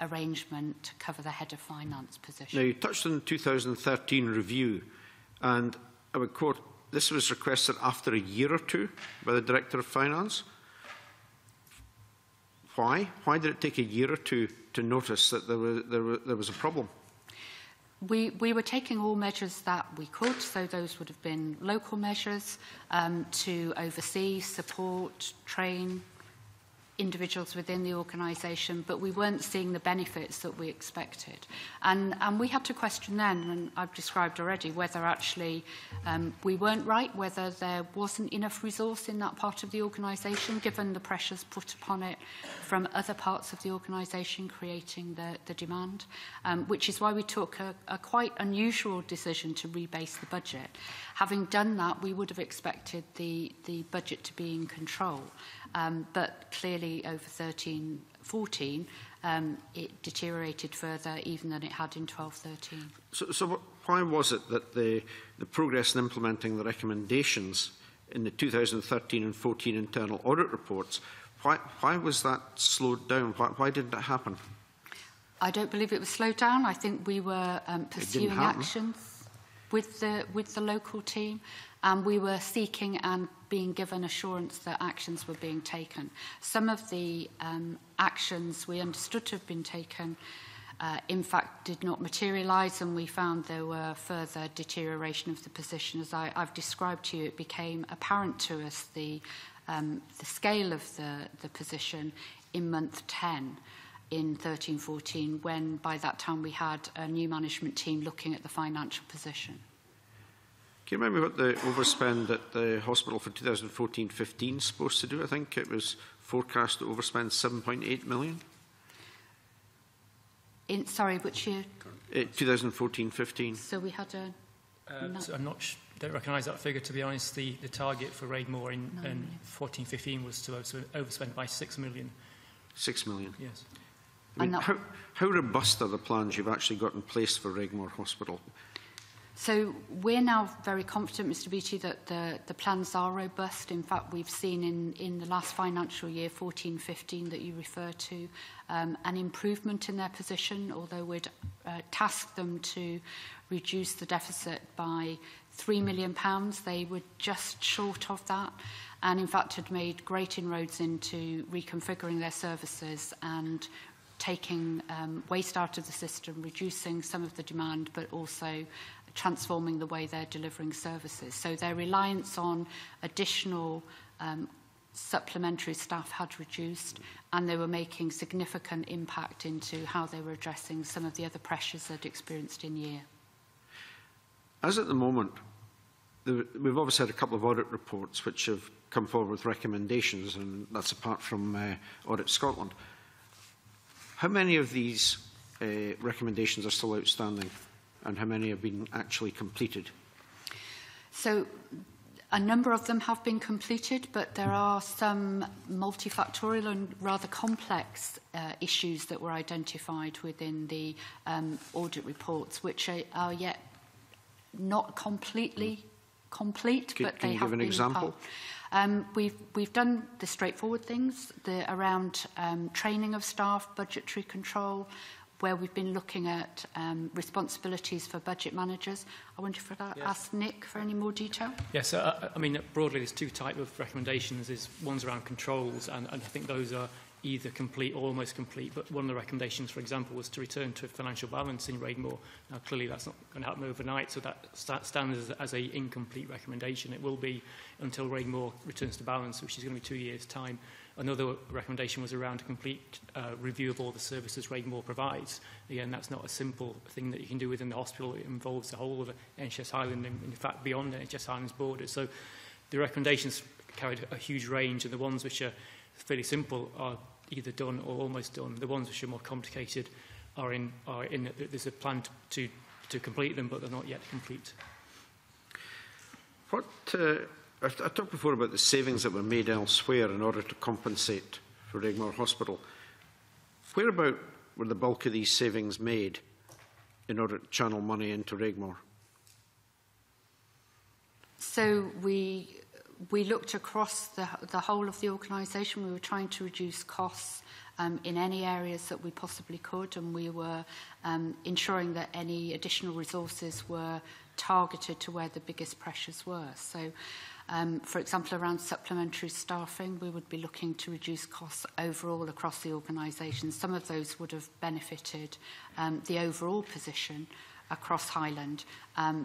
arrangement to cover the Head of Finance position. Now, you touched on the 2013 review, and I would quote, this was requested after a year or two by the Director of Finance. Why? Why did it take a year or two to notice that there was a problem? We were taking all measures that we could, so those would have been local measures to oversee, support, train individuals within the organisation, but we weren't seeing the benefits that we expected. And we had to question then, and I've described already, whether actually we weren't right, whether there wasn't enough resource in that part of the organisation, given the pressures put upon it from other parts of the organisation creating the demand, which is why we took a quite unusual decision to rebase the budget. Having done that, we would have expected the budget to be in control. But clearly over 13-14 it deteriorated further even than it had in 12-13. So why was it that the progress in implementing the recommendations in the 2013 and 14 internal audit reports, why was that slowed down? Why didn't it happen? I don't believe it was slowed down. I think we were pursuing actions with the local team, and we were seeking and being given assurance that actions were being taken. Some of the actions we understood to have been taken, in fact, did not materialise, and we found there were further deterioration of the position. As I've described to you, it became apparent to us the scale of the position in month 10. In 13-14, when by that time we had a new management team looking at the financial position. Can you remember what the overspend at the hospital for 2014-15 is supposed to do? I think it was forecast to overspend £7.8 million. Sorry, which year? 2014-15. So we had a... so I'm not don't recognise that figure, to be honest. The target for Raigmore in 14-15 was to overspend by £6 million. Yes. I mean, how robust are the plans you've actually got in place for Raigmore Hospital? So we're now very confident, Mr Beattie, that the plans are robust. In fact, we've seen in the last financial year, 14-15, that you refer to, an improvement in their position, although we'd tasked them to reduce the deficit by £3 million. They were just short of that, and in fact had made great inroads into reconfiguring their services and taking waste out of the system, reducing some of the demand, but also transforming the way they're delivering services. So their reliance on additional supplementary staff had reduced, and they were making significant impact into how they were addressing some of the other pressures they'd experienced in year. As at the moment, we've obviously had a couple of audit reports which have come forward with recommendations, and that's apart from Audit Scotland. How many of these recommendations are still outstanding? And how many have been actually completed? So a number of them have been completed, but there are some multifactorial and rather complex issues that were identified within the audit reports, which are yet not completely complete, but they have been. Can you give an example? We've done the straightforward things around training of staff, budgetary control, where we've been looking at responsibilities for budget managers. I wonder if I'd ask Nick for any more detail. Yes, I mean, broadly, there's two types of recommendations. One's around controls, and I think those are either complete or almost complete. But one of the recommendations, for example, was to return to a financial balance in Raigmore. Now, clearly, that's not going to happen overnight, so that stands as an incomplete recommendation. It will be until Raigmore returns to balance, which is going to be 2 years' time. Another recommendation was around a complete review of all the services Raigmore provides. Again, that's not a simple thing that you can do within the hospital. It involves the whole of NHS Highland and, in fact, beyond NHS Highland's borders. So the recommendations carried a huge range, and the ones which are fairly simple are either done or almost done. The ones which are more complicated are in there's a plan to complete them, but they're not yet complete. What, I talked before about the savings that were made elsewhere in order to compensate for Raigmore Hospital. Whereabout were the bulk of these savings made in order to channel money into Raigmore? So we looked across the whole of the organisation. We were trying to reduce costs in any areas that we possibly could, and we were ensuring that any additional resources were targeted to where the biggest pressures were. So, for example, around supplementary staffing, we would be looking to reduce costs overall across the organisation. Some of those would have benefited the overall position across Highland,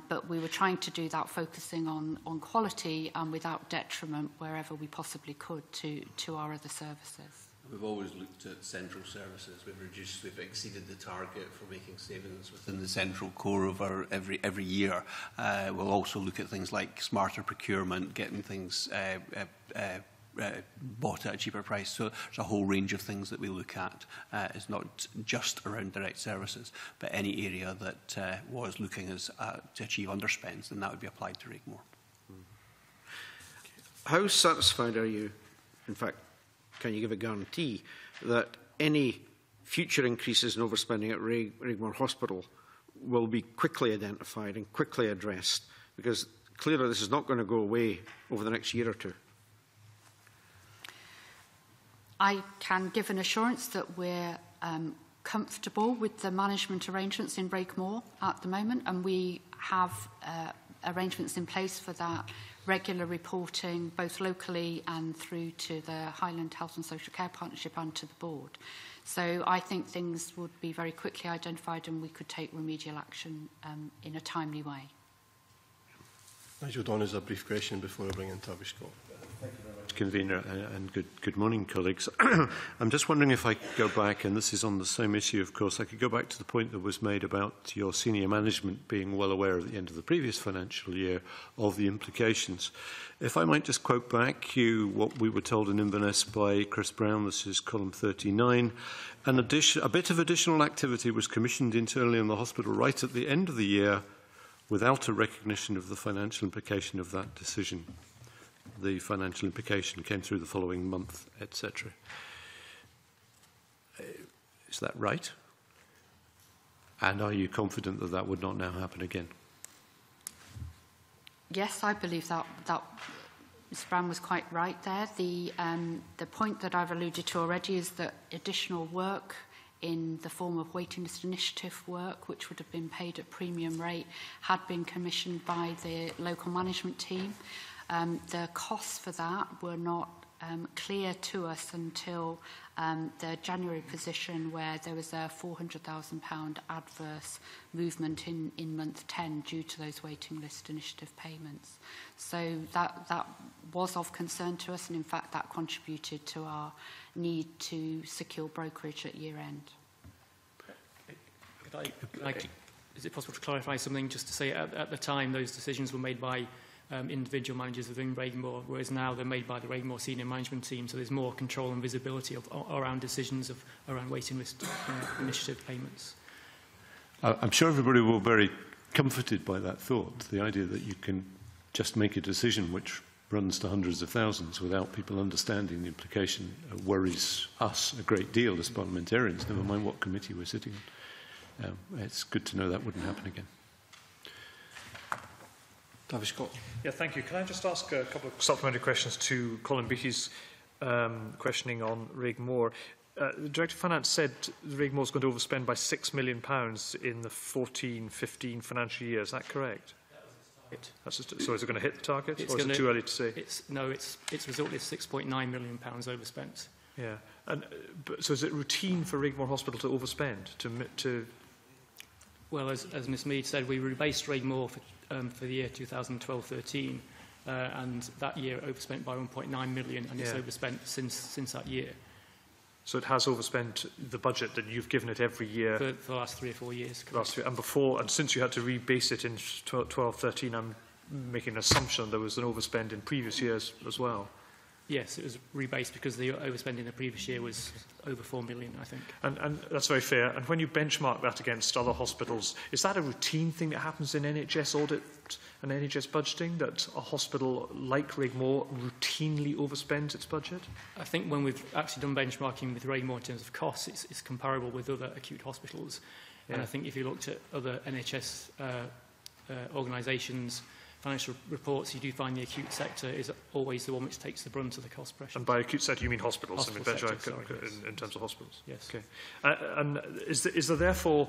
but we were trying to do that focusing on quality and without detriment wherever we possibly could to our other services. We've always looked at central services. We've reduced, we've exceeded the target for making savings within the central core of our every year. We'll also look at things like smarter procurement, getting things bought at a cheaper price. So there's a whole range of things that we look at. It's not just around direct services, but any area that was looking as, to achieve underspends, then that would be applied to Raigmore. How satisfied are you, in fact, can you give a guarantee that any future increases in overspending at Raigmore Hospital will be quickly identified and quickly addressed? Because clearly this is not going to go away over the next year or two. I can give an assurance that we're comfortable with the management arrangements in Raigmore at the moment, and we have arrangements in place for that regular reporting, both locally and through to the Highland Health and Social Care Partnership and to the board. So I think things would be very quickly identified and we could take remedial action in a timely way. Nigel Don has a brief question before I bring in Tavish Scott. Thank you very much, Convener, and good morning, colleagues. I'm just wondering if I could go back, and this is on the same issue, of course, I could go back to the point that was made about your senior management being well aware at the end of the previous financial year of the implications. If I might just quote back you what we were told in Inverness by Chris Brown, this is column 39, a bit of additional activity was commissioned internally in the hospital right at the end of the year without a recognition of the financial implication of that decision. The financial implication came through the following month, etc. Is that right? And are you confident that that would not now happen again? Yes, I believe that Ms. Brown was quite right there. The point that I've alluded to already is that additional work in the form of waiting list initiative work, which would have been paid at premium rate, had been commissioned by the local management team. The costs for that were not clear to us until the January position, where there was a £400,000 adverse movement in month 10 due to those waiting list initiative payments. So that was of concern to us, and in fact that contributed to our need to secure brokerage at year end. Is it possible to clarify something, just to say at the time those decisions were made by individual managers within Raigmore, whereas now they're made by the Raigmore senior management team, so there's more control and visibility around decisions around waiting list initiative payments. I'm sure everybody will be very comforted by that thought, the idea that you can just make a decision which runs to hundreds of thousands without people understanding the implication worries us a great deal as parliamentarians, never mind what committee we're sitting on. It's good to know that wouldn't happen again. Tavish Scott. Yeah, thank you. Can I just ask a couple of supplementary questions to Colin Beattie's questioning on Raigmore? The Director of Finance said Raigmore is going to overspend by £6 million in the 14-15 financial year. Is that correct? That's just, so is it going to hit the target, or is it too early to say? No, it's resulted in £6.9 million overspent. Yeah. So is it routine for Raigmore Hospital to overspend? Well, as Ms Mead said, we rebased Raigmore for the year 2012-13, and that year overspent by 1.9 million, and it's overspent since that year. So it has overspent the budget that you've given it every year for the last 3 or 4 years. And before, and since you had to rebase it in 12-13, I'm making an assumption there was an overspend in previous years as well. Yes, it was rebased because the overspending the previous year was over £4 million, I think. And that's very fair. And when you benchmark that against other hospitals, is that a routine thing that happens in NHS audit and NHS budgeting, that a hospital like Raigmore routinely overspends its budget? I think when we've actually done benchmarking with Raigmore in terms of costs, it's comparable with other acute hospitals. Yeah. And I think if you looked at other NHS organisations, financial reports, you do find the acute sector is always the one which takes the brunt of the cost pressure. And by acute sector, you mean hospitals? Hospital sector, sorry, in terms of hospitals? Yes. Okay. And is there therefore,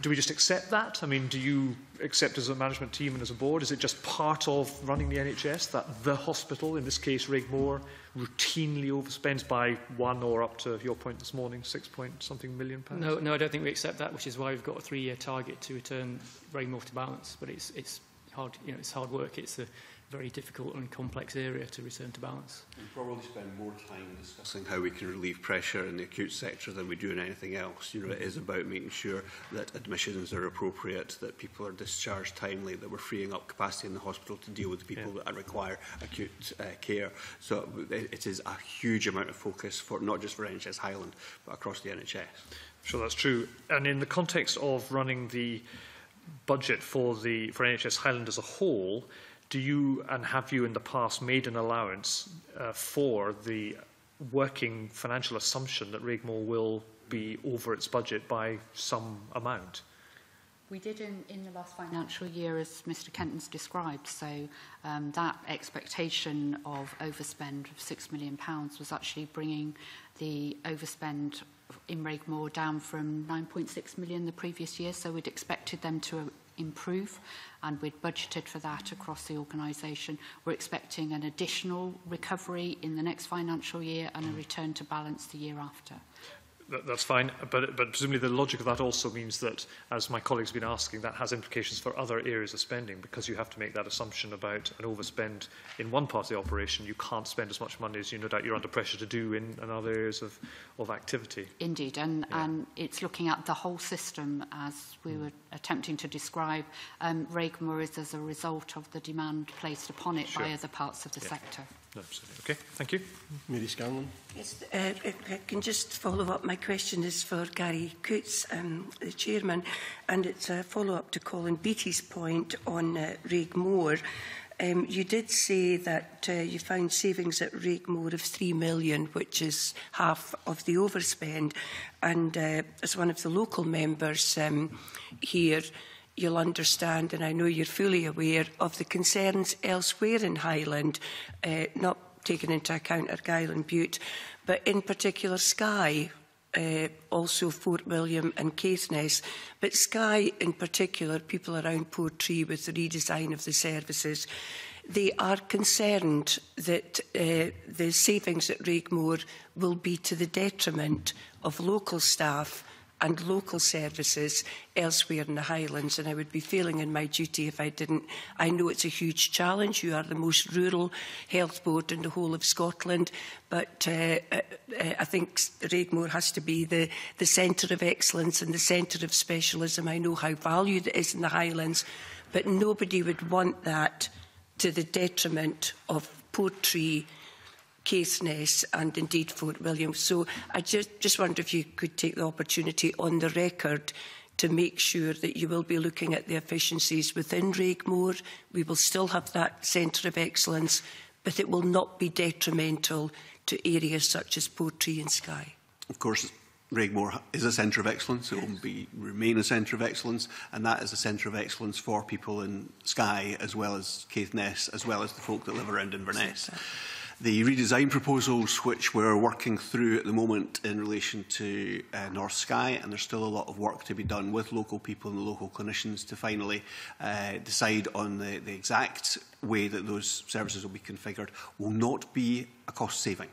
do we just accept that? I mean, do you accept as a management team and as a board, is it just part of running the NHS that the hospital, in this case Raigmore, routinely overspends by one or up to your point this morning, 6 point something million pounds? No, I don't think we accept that, which is why we've got a 3-year target to return Raigmore to balance. But it's hard, you know, it's hard work. It's a very difficult and complex area to return to balance. We probably spend more time discussing how we can relieve pressure in the acute sector than we do in anything else. You know, it is about making sure that admissions are appropriate, that people are discharged timely, that we're freeing up capacity in the hospital to deal with people that require acute care. So it is a huge amount of focus, for not just for NHS Highland, but across the NHS. Sure, that's true. And in the context of running the budget for NHS Highland as a whole, do you, and have you in the past, made an allowance for the working financial assumption that Raigmore will be over its budget by some amount? We did in the last financial year, as Mr Kenton's described, so that expectation of overspend of £6 million was actually bringing the overspend in Raigmore down from 9.6 million the previous year, so we'd expected them to improve, and we'd budgeted for that across the organisation. We're expecting an additional recovery in the next financial year and a return to balance the year after. That's fine, but presumably the logic of that also means that, as my colleagues have been asking, that has implications for other areas of spending, because you have to make that assumption about an overspend in one part of the operation. You can't spend as much money as you no doubt you're under pressure to do in other areas of activity. Indeed, and it's looking at the whole system, as we were attempting to describe. Raigmore is as a result of the demand placed upon it by other parts of the sector. Absolutely. Okay, thank you. Mary Scanlon. Yes, I can just follow up. My question is for Gary Coutts, the chairman, and it's a follow-up to Colin Beattie's point on Raigmore. You did say that you found savings at Raigmore of £3 million, which is half of the overspend. And as one of the local members here, you'll understand, and I know you're fully aware, of the concerns elsewhere in Highland, not taken into account at Gyle and Butte, but in particular Skye, also Fort William and Caithness. But Skye in particular, people around Portree with the redesign of the services, they are concerned that the savings at Raigmore will be to the detriment of local staff and local services elsewhere in the Highlands, and I would be failing in my duty if I didn't. I know it's a huge challenge. You are the most rural health board in the whole of Scotland, but I think Raigmore has to be the centre of excellence and the centre of specialism. I know how valued it is in the Highlands, but nobody would want that to the detriment of Portree, Caithness and indeed Fort William. So I just wonder if you could take the opportunity on the record to make sure that you will be looking at the efficiencies within Raigmore. We will still have that centre of excellence, but it will not be detrimental to areas such as Portree and Skye. Of course, Raigmore is a centre of excellence. It will remain a centre of excellence, and that is a centre of excellence for people in Skye as well as Caithness, as well as the folk that live around Inverness. The redesign proposals which we're working through at the moment in relation to North Skye, and there's still a lot of work to be done with local people and the local clinicians to finally decide on the exact way that those services will be configured, will not be a cost saving.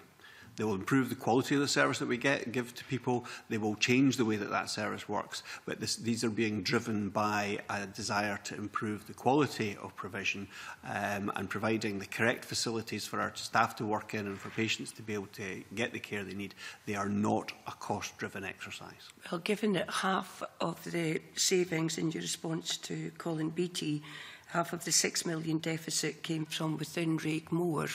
They will improve the quality of the service that we give to people. They will change the way that that service works. But these are being driven by a desire to improve the quality of provision and providing the correct facilities for our staff to work in and for patients to be able to get the care they need. They are not a cost-driven exercise. Well, given that half of the savings in your response to Colin Beattie, half of the £6 million deficit came from within Raigmore,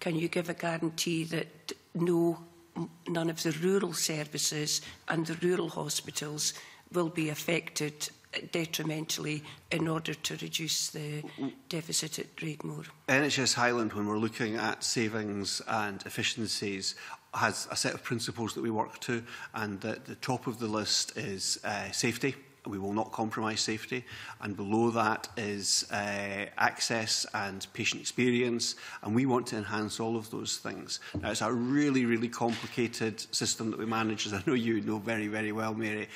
Can you give a guarantee that none of the rural services and the rural hospitals will be affected detrimentally in order to reduce the deficit at Raigmore? NHS Highland, when we're looking at savings and efficiencies, has a set of principles that we work to, and at the top of the list is safety. We will not compromise safety, and below that is access and patient experience, and we want to enhance all of those things. Now, it's a really, really complicated system that we manage, as I know you know very, very well, Mary.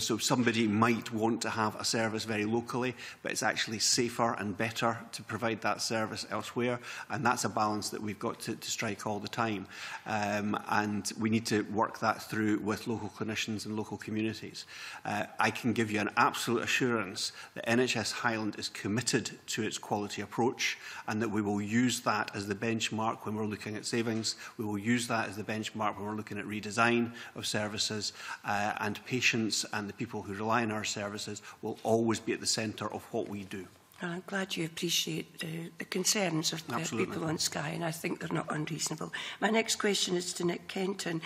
So somebody might want to have a service very locally, but it's actually safer and better to provide that service elsewhere, and that's a balance that we've got to strike all the time. And we need to work that through with local clinicians and local communities. I can give you an absolute assurance that NHS Highland is committed to its quality approach, and that we will use that as the benchmark when we're looking at savings. We will use that as the benchmark when we're looking at redesign of services, and patients and the people who rely on our services will always be at the centre of what we do. I'm glad you appreciate the concerns of the people on Sky, and I think they're not unreasonable. My next question is to Nick Kenton.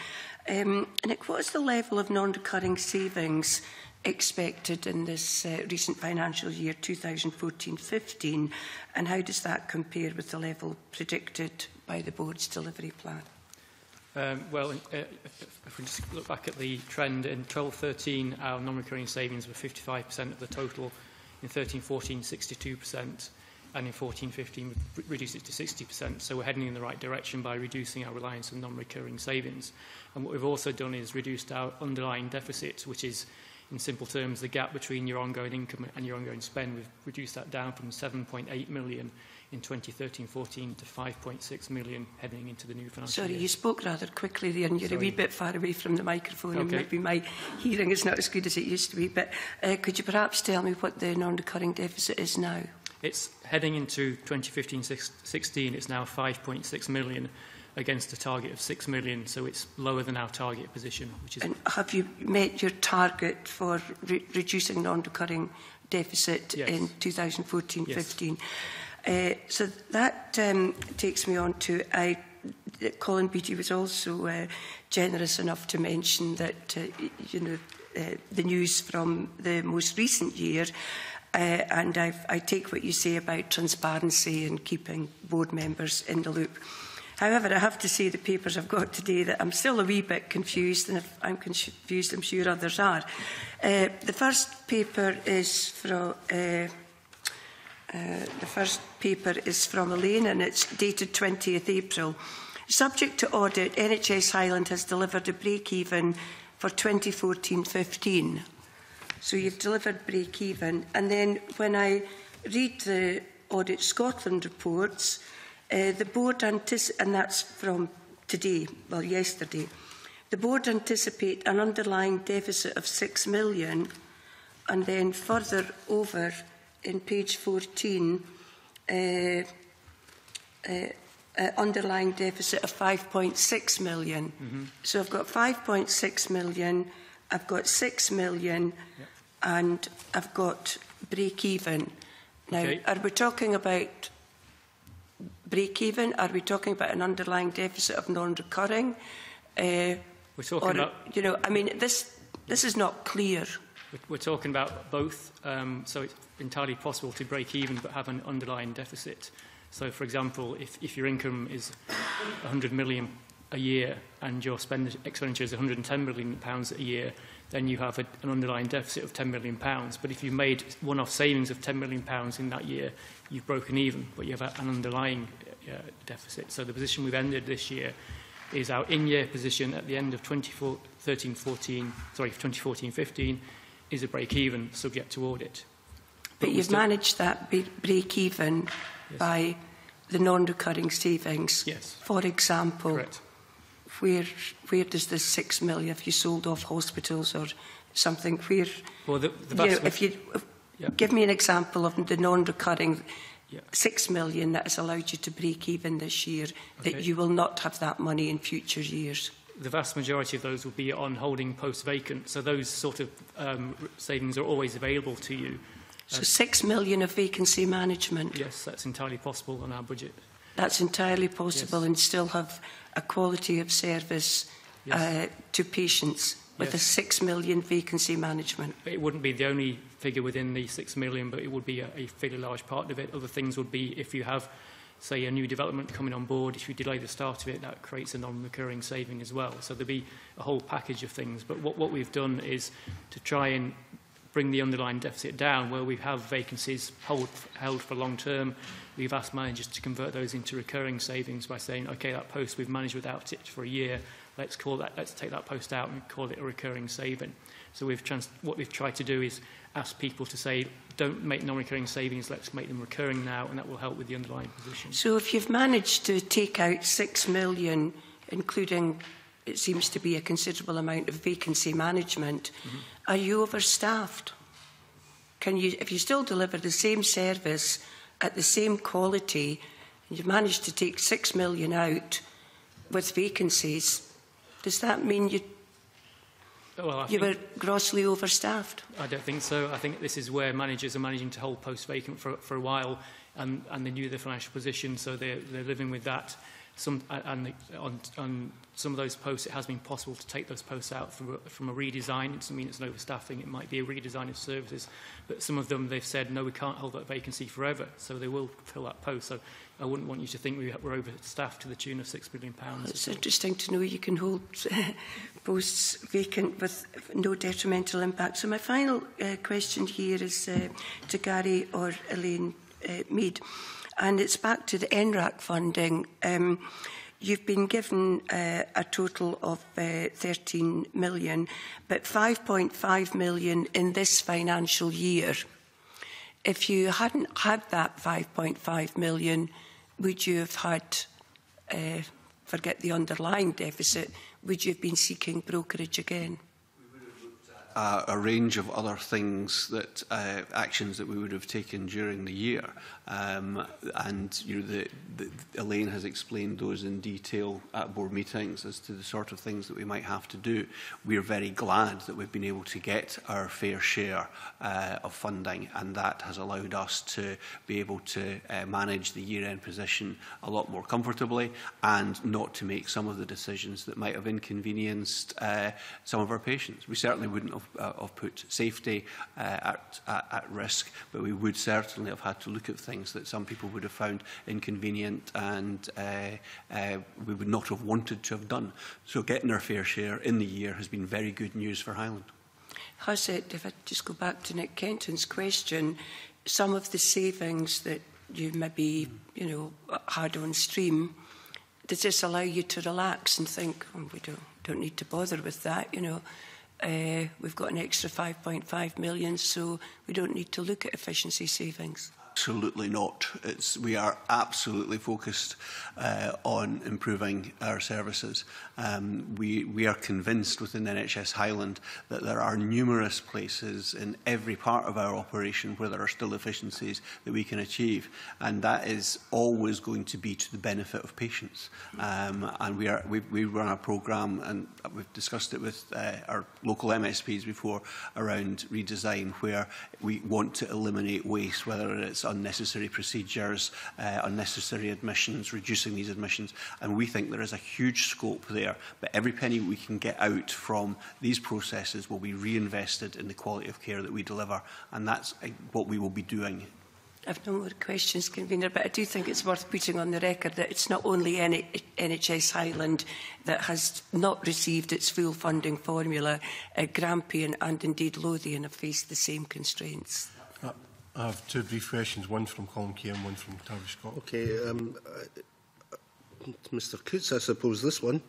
Nick, what is the level of non-recurring savings expected in this recent financial year, 2014-15, and how does that compare with the level predicted by the board's delivery plan? If we just look back at the trend, in 12-13, our non-recurring savings were 55% of the total. In 13-14, 62%, and in 14-15, we reduced it to 60%. So we're heading in the right direction by reducing our reliance on non-recurring savings. And what we've also done is reduced our underlying deficit, which is, in simple terms, the gap between your ongoing income and your ongoing spend. We've reduced that down from 7.8 million in 2013-14 to 5.6 million heading into the new financial year. Sorry, you spoke rather quickly there, and you're a wee bit far away from the microphone, and maybe my hearing is not as good as it used to be, but could you perhaps tell me what the non-recurring deficit is now? It's heading into 2015-16, it's now 5.6 million. Against a target of 6 million, so it's lower than our target position. Which is. And have you met your target for reducing non-recurring deficit in 2014-15? Yes. So that takes me on to, Colin Beattie was also generous enough to mention that the news from the most recent year. And I take what you say about transparency and keeping board members in the loop. However, I have to say the papers I've got today that I'm still a wee bit confused, and if I'm confused, I'm sure others are. The first paper is from Elaine, and it's dated 20th April. Subject to audit, NHS Highland has delivered a break-even for 2014-15. So you've delivered break-even, and then when I read the Audit Scotland reports. The board and that's from today, well, yesterday. The board anticipate an underlying deficit of 6 million, and then further over in page 14, underlying deficit of 5.6 million. Mm-hmm. So I've got 5.6 million, I've got 6 million, and I've got break even. Now, are we talking about break-even? Are we talking about an underlying deficit of non-recurring? We're talking about... I mean, this is not clear. We're talking about both, so it's entirely possible to break-even but have an underlying deficit. So, for example, if your income is 100 million a year and your expenditure is 110 million pounds a year, then you have an underlying deficit of 10 million pounds. But if you made one-off savings of 10 million pounds in that year, you've broken even, but you have an underlying deficit. So the position we've ended this year is our in-year position at the end of 2014-15 is a break-even subject to audit. But you've managed that break-even by the non-recurring savings. Yes. For example, where does this 6 million, if you sold off hospitals or something, where? Well, give me an example of the non-recurring 6 million that has allowed you to break even this year, that you will not have that money in future years. The vast majority of those will be on holding post-vacant, so those sort of savings are always available to you. So 6 million of vacancy management? Yes, that's entirely possible on our budget. That's entirely possible, yes, and still have a quality of service, yes, to patients with, yes, a 6 million vacancy management. It wouldn't be the only figure within the 6 million, but it would be a fairly large part of it. Other things would be if you have, say, a new development coming on board, if you delay the start of it, that creates a non-recurring saving as well. So there'd be a whole package of things. But what we've done is to try and bring the underlying deficit down, where we have vacancies held for long term. We've asked managers to convert those into recurring savings by saying, OK, that post we've managed without it for a year, let's take that post out and call it a recurring saving. So what we've tried to do is ask people to say, don't make non-recurring savings, let's make them recurring now, and that will help with the underlying position. So if you've managed to take out 6 million, including, it seems to be a considerable amount of vacancy management. Mm-hmm. Are you overstaffed? If you still deliver the same service at the same quality, and you've managed to take 6 million out with vacancies, does that mean you were grossly overstaffed? I don't think so. I think this is where managers are managing to hold posts vacant for a while, and they knew their financial position, so they're living with that. On some of those posts, it has been possible to take those posts out from a redesign. It doesn't mean it's an overstaffing. It might be a redesign of services. But some of them, they've said, no, we can't hold that vacancy forever. So they will fill that post. So I wouldn't want you to think we're overstaffed to the tune of £6 billion. It's interesting to know you can hold posts vacant with no detrimental impact. So my final question here is to Gary or Elaine Mead. And it's back to the NRAC funding. You've been given a total of 13 million, but 5.5 million in this financial year. If you hadn't had that 5.5 million, would you have had, forget the underlying deficit, would you have been seeking brokerage again? A range of other things, that actions that we would have taken during the year, and you know, Elaine has explained those in detail at board meetings as to the sort of things that we might have to do. We are very glad that we've been able to get our fair share of funding, and that has allowed us to be able to manage the year-end position a lot more comfortably, and not to make some of the decisions that might have inconvenienced some of our patients. We certainly wouldn't have put safety at risk, but we would certainly have had to look at things that some people would have found inconvenient, and we would not have wanted to have done. So getting our fair share in the year has been very good news for Highland. Has it, if I just go back to Nick Kenton's question, some of the savings that you maybe had on stream, does this allow you to relax and think, oh, we don't need to bother with that, we've got an extra 5.5 million, so we don't need to look at efficiency savings? Absolutely not. We are absolutely focused on improving our services. We are convinced within NHS Highland that there are numerous places in every part of our operation where there are still efficiencies that we can achieve, and that is always going to be to the benefit of patients. And we run a programme, and we've discussed it with our local MSPs before, around redesign, where we want to eliminate waste, whether it's unnecessary procedures, unnecessary admissions, reducing these admissions, and we think there is a huge scope there. But every penny we can get out from these processes will be reinvested in the quality of care that we deliver, and that's what we will be doing. I've no more questions, Convener, but I do think it's worth putting on the record that it's not only NHS Highland that has not received its full funding formula. Grampian and indeed Lothian have faced the same constraints. I have two brief questions, one from Colin Kay and one from Tavish Scott. Okay, Mr Coutts, I suppose this one.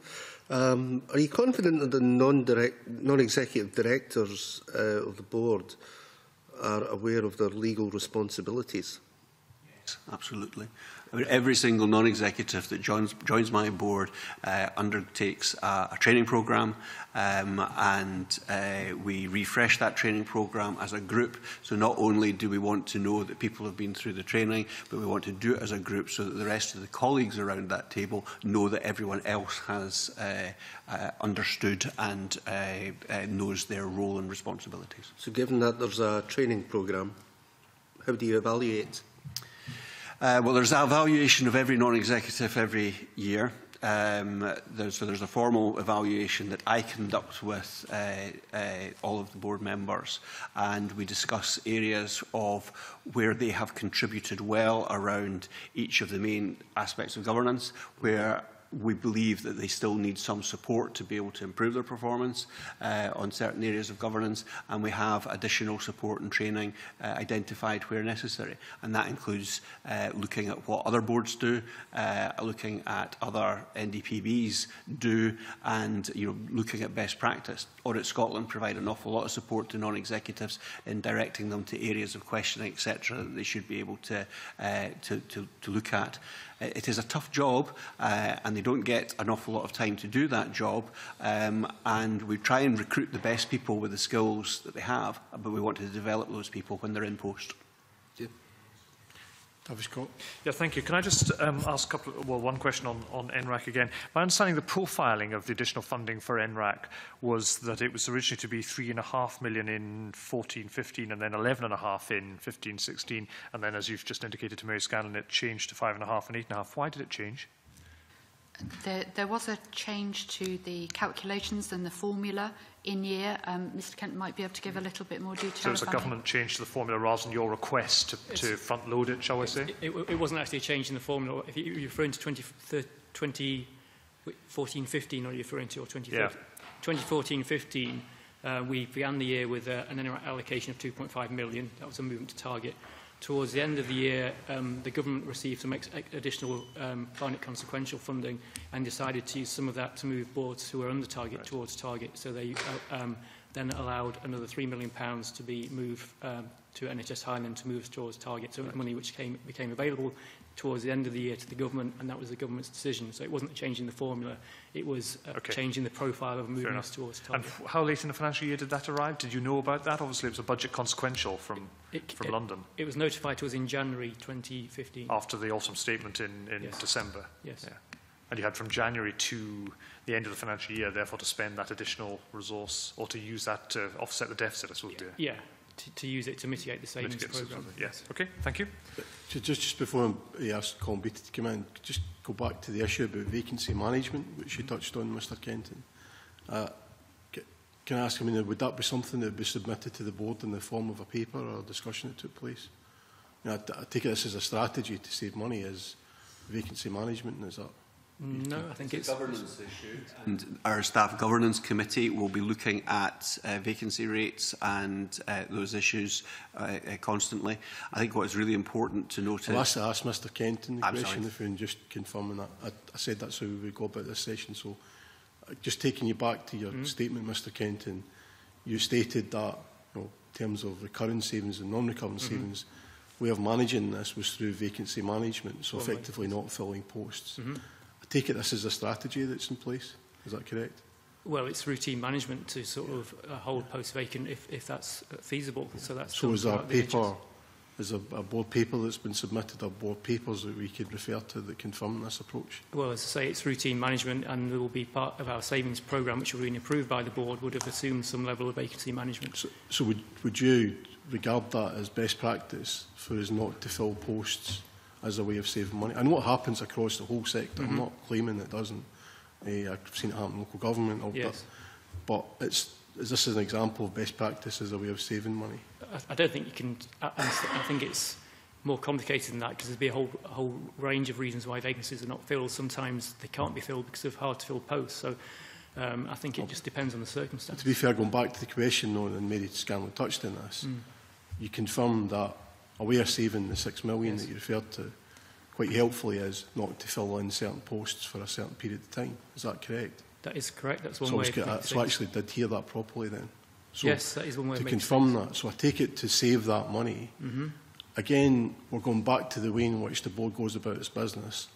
Are you confident that the non-executive directors of the board are aware of their legal responsibilities? Yes, absolutely. I mean, every single non-executive that joins my board undertakes a training programme, and we refresh that training programme as a group. So not only do we want to know that people have been through the training, but we want to do it as a group so that the rest of the colleagues around that table know that everyone else has understood and knows their role and responsibilities. So given that there's a training programme, how do you evaluate? Well, there's an evaluation of every non-executive every year. So there's a formal evaluation that I conduct with all of the board members, and we discuss areas of where they have contributed well around each of the main aspects of governance, where we believe that they still need some support to be able to improve their performance on certain areas of governance, and we have additional support and training identified where necessary. And that includes looking at what other boards do, looking at other NDPBs do, and looking at best practice. Audit Scotland provide an awful lot of support to non-executives in directing them to areas of questioning, etc., that they should be able to look at. It is a tough job, and they don't get an awful lot of time to do that job, and we try and recruit the best people with the skills that they have, but we want to develop those people when they're in post. Yeah. Yeah, thank you. Can I just ask a couple of, one question on NRAC again? My understanding, the profiling of the additional funding for NRAC was that it was originally to be £3.5 million in 14-15, and then 11.5 in 15-16, and then, as you've just indicated to Mary Scanlon, it changed to 5.5 and 8.5. Why did it change? There was a change to the calculations and the formula in year. Mr. Kenton might be able to give a little bit more detail. So it was a government change to the formula rather than your request to front load it, shall I say? It wasn't actually a change in the formula. If you're referring to 2014-15, or you're referring to, or 2014-15, we began the year with an NRAC allocation of £2.5 million. That was a movement to target. Towards the end of the year, the government received some additional climate consequential funding and decided to use some of that to move boards who were under target towards target. So they then allowed another £3 million to be moved to NHS Highland to move towards target. So it was money which became available towards the end of the year to the government, and that was the government's decision. So it wasn't a change in the formula, it was a change in the profile of moving us towards target. And how late in the financial year did that arrive? Did you know about that? Obviously, it was a budget consequential from London. It was notified to us in January 2015. After the autumn statement in yes. December? Yes. Yeah. And you had from January to the end of the financial year, therefore, to spend that additional resource, or to use that to offset the deficit, I suppose. Yeah. To use it to mitigate the savings programme. Yes. Okay. Thank you. Just before I ask Colby to come in, just go back to the issue about vacancy management, which you touched on, Mr. Kenton. Can I ask, would that be something that would be submitted to the board in the form of a paper or a discussion that took place? I take it this is a strategy to save money, is vacancy management, is that? No, I think it's a governance issue. And our staff governance committee will be looking at vacancy rates and those issues constantly. I think what is really important to note is... I asked Mr. Kenton the question, if we can just confirm that. I said that's how we go about this session. So just taking you back to your statement, Mr. Kenton, you stated that in terms of recurring savings and non-recurring savings, way of managing this was through vacancy management, so effectively not filling posts. Take it this is a strategy that's in place, is that correct? Well, it's routine management to sort of hold posts vacant if that's feasible. So that's so is there a paper, is there a board paper that's been submitted, or board papers that we could refer to that confirm this approach? Well, as I say, it's routine management, and it will be part of our savings programme, which will be approved by the board, would have assumed some level of vacancy management. So would you regard that as best practice for us not to fill posts as a way of saving money? And what happens across the whole sector, I'm not claiming it doesn't. I've seen it happen in local government, but is this an example of best practice as a way of saving money? I don't think you can answer. I think it's more complicated than that, because there'd be a whole range of reasons why vacancies are not filled. Sometimes they can't be filled because of hard-to-fill posts. So I think it just depends on the circumstances. To be fair, going back to the question, though, and Mary Scanlon touched on this, you confirmed that a way of saving the £6 million that you referred to quite helpfully is not to fill in certain posts for a certain period of time. Is that correct? That is correct. That's one way of making sense. So I actually did hear that properly then. So yes, that is one way to confirm that. So I take it to save that money. Again, we're going back to the way in which the board goes about its business.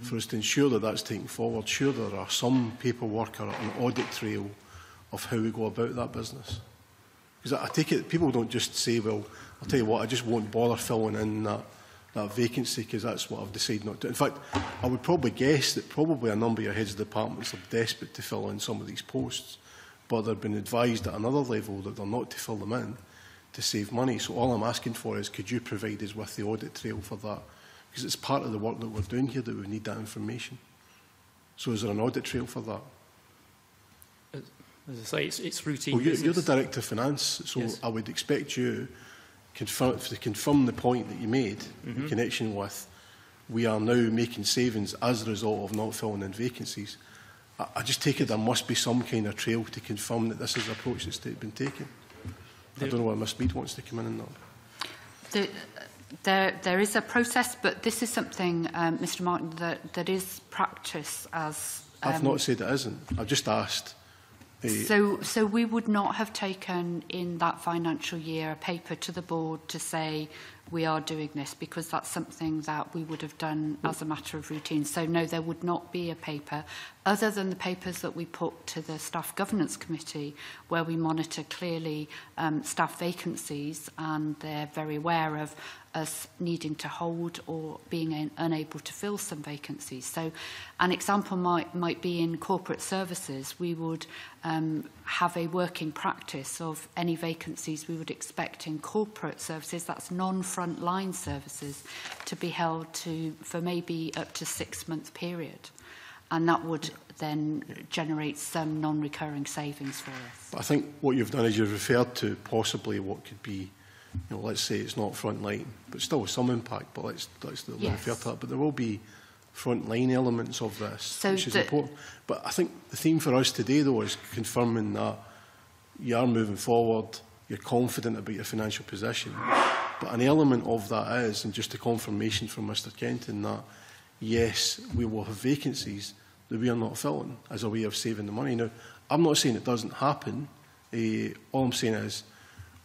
For us to ensure that that's taken forward, sure there are some paperwork or an audit trail of how we go about that business. Because I take it people don't just say, well, I'll tell you what, I just won't bother filling in that vacancy because that's what I've decided not to. In fact, I would probably guess that probably a number of your heads of departments are desperate to fill in some of these posts, but they've been advised at another level that they're not to fill them in to save money. So all I'm asking for is, could you provide us with the audit trail for that? because it's part of the work that we're doing here that we need that information. So is there an audit trail for that? As I say, it's routine. Well, you're the Director of Finance, so yes. I would expect you to confirm the point that you made in connection with we are now making savings as a result of not filling in vacancies. I just take it there must be some kind of trail to confirm that this is the approach that's been taken. I don't know why Ms Mead wants to come in on that. There is a process, but this is something, Mr Martin, that is practice as... I've not said it isn't. I've just asked... So we would not have taken in that financial year a paper to the board to say we are doing this, because that's something that we would have done as a matter of routine. So no, there would not be a paper other than the papers that we put to the Staff Governance Committee, where we monitor clearly staff vacancies, and they're very aware of us needing to hold or being unable to fill some vacancies. So an example might be in corporate services. We would have a working practice of any vacancies we would expect in corporate services, that's non-frontline services, to be held to for maybe up to 6 month period. And that would then generate some non-recurring savings for us. I think what you've done is you've referred to possibly what could be, you know, let's say it's not front line, but still with some impact, but let's yes. refer to that. But there will be front line elements of this, so which is important. But I think the theme for us today, though, is confirming that you are moving forward, you're confident about your financial position. But an element of that is, and just a confirmation from Mr Kenton, that yes, we will have vacancies that we are not filling as a way of saving the money. Now, I'm not saying it doesn't happen. All I'm saying is,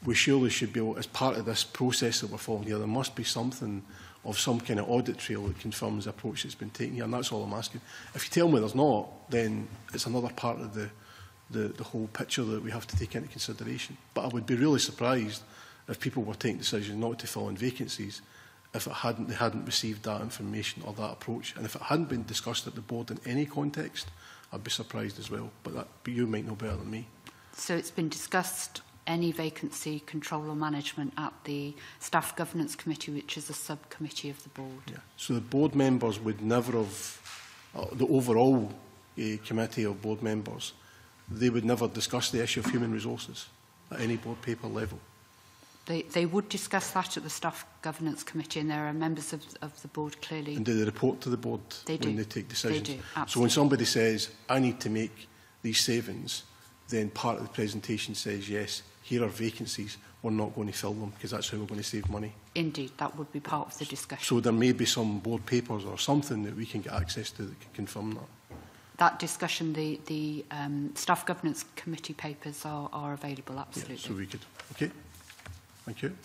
we surely should be able, as part of this process that we're following here, there must be something of some kind of audit trail that confirms the approach that's been taken here, and that's all I'm asking. If you tell me there's not, then it's another part of the whole picture that we have to take into consideration. But I would be really surprised if people were taking decisions not to fill in vacancies if they hadn't received that information or that approach. And if it hadn't been discussed at the board in any context, I'd be surprised as well. But you might know better than me. So it's been discussed... any vacancy control or management at the Staff Governance Committee, which is a subcommittee of the board. Yeah. So the board members would never have, the overall committee of board members, they would never discuss the issue of human resources at any board paper level. They would discuss that at the Staff Governance Committee, and there are members of the board clearly. And do they report to the board when they take decisions? They do, absolutely. So when somebody says, I need to make these savings, then part of the presentation says, yes, here are vacancies, we're not going to fill them because that's how we're going to save money. Indeed, that would be part of the discussion. So there may be some board papers or something that we can get access to that can confirm that. That discussion, the Staff Governance Committee papers are available, absolutely. Yeah, so we could. Okay. Thank you.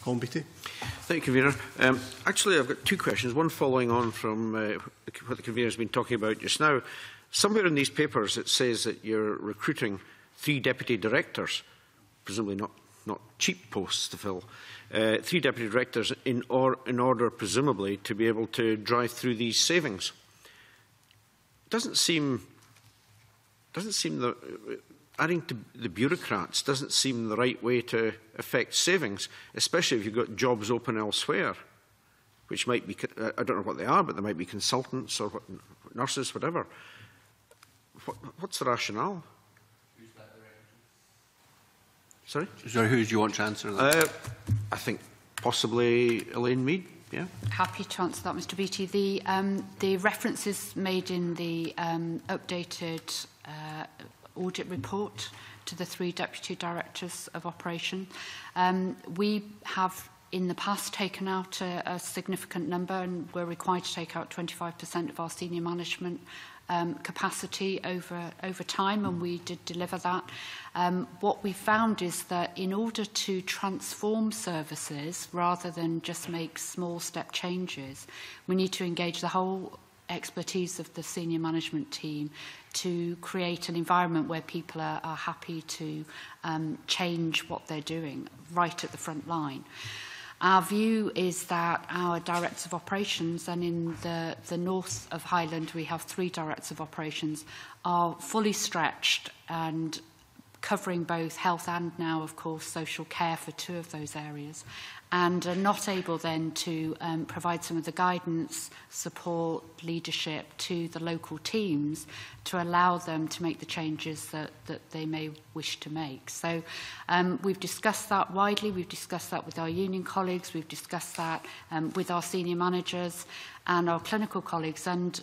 Colin Beattie. Thank you, Convener. Actually, I've got two questions, one following on from what the Convener has been talking about just now. Somewhere in these papers it says that you're recruiting 3 deputy directors, presumably not cheap posts to fill, 3 deputy directors in order, presumably, to be able to drive through these savings. Doesn't seem that adding to the bureaucrats doesn't seem the right way to affect savings, especially if you've got jobs open elsewhere, which might be, I don't know what they are, but they might be consultants or nurses, whatever. What's the rationale? Who's that director? Sorry? Sorry, who do you want to answer that? I think possibly Elaine Mead. Yeah. Happy to answer that, Mr Beattie. The references made in the updated audit report to the 3 deputy directors of operation, we have in the past taken out a significant number, and we're required to take out 25% of our senior management capacity over time, and we did deliver that. What we found is that in order to transform services rather than just make small step changes, we need to engage the whole expertise of the senior management team to create an environment where people are happy to change what they're doing right at the front line. Our view is that our directors of operations, and in the north of Highland we have 3 directors of operations, are fully stretched and covering both health and now, of course, social care for two of those areas, and are not able then to provide some of the guidance, support, leadership to the local teams to allow them to make the changes that they may wish to make. So we've discussed that widely, we've discussed that with our union colleagues, we've discussed that with our senior managers and our clinical colleagues, and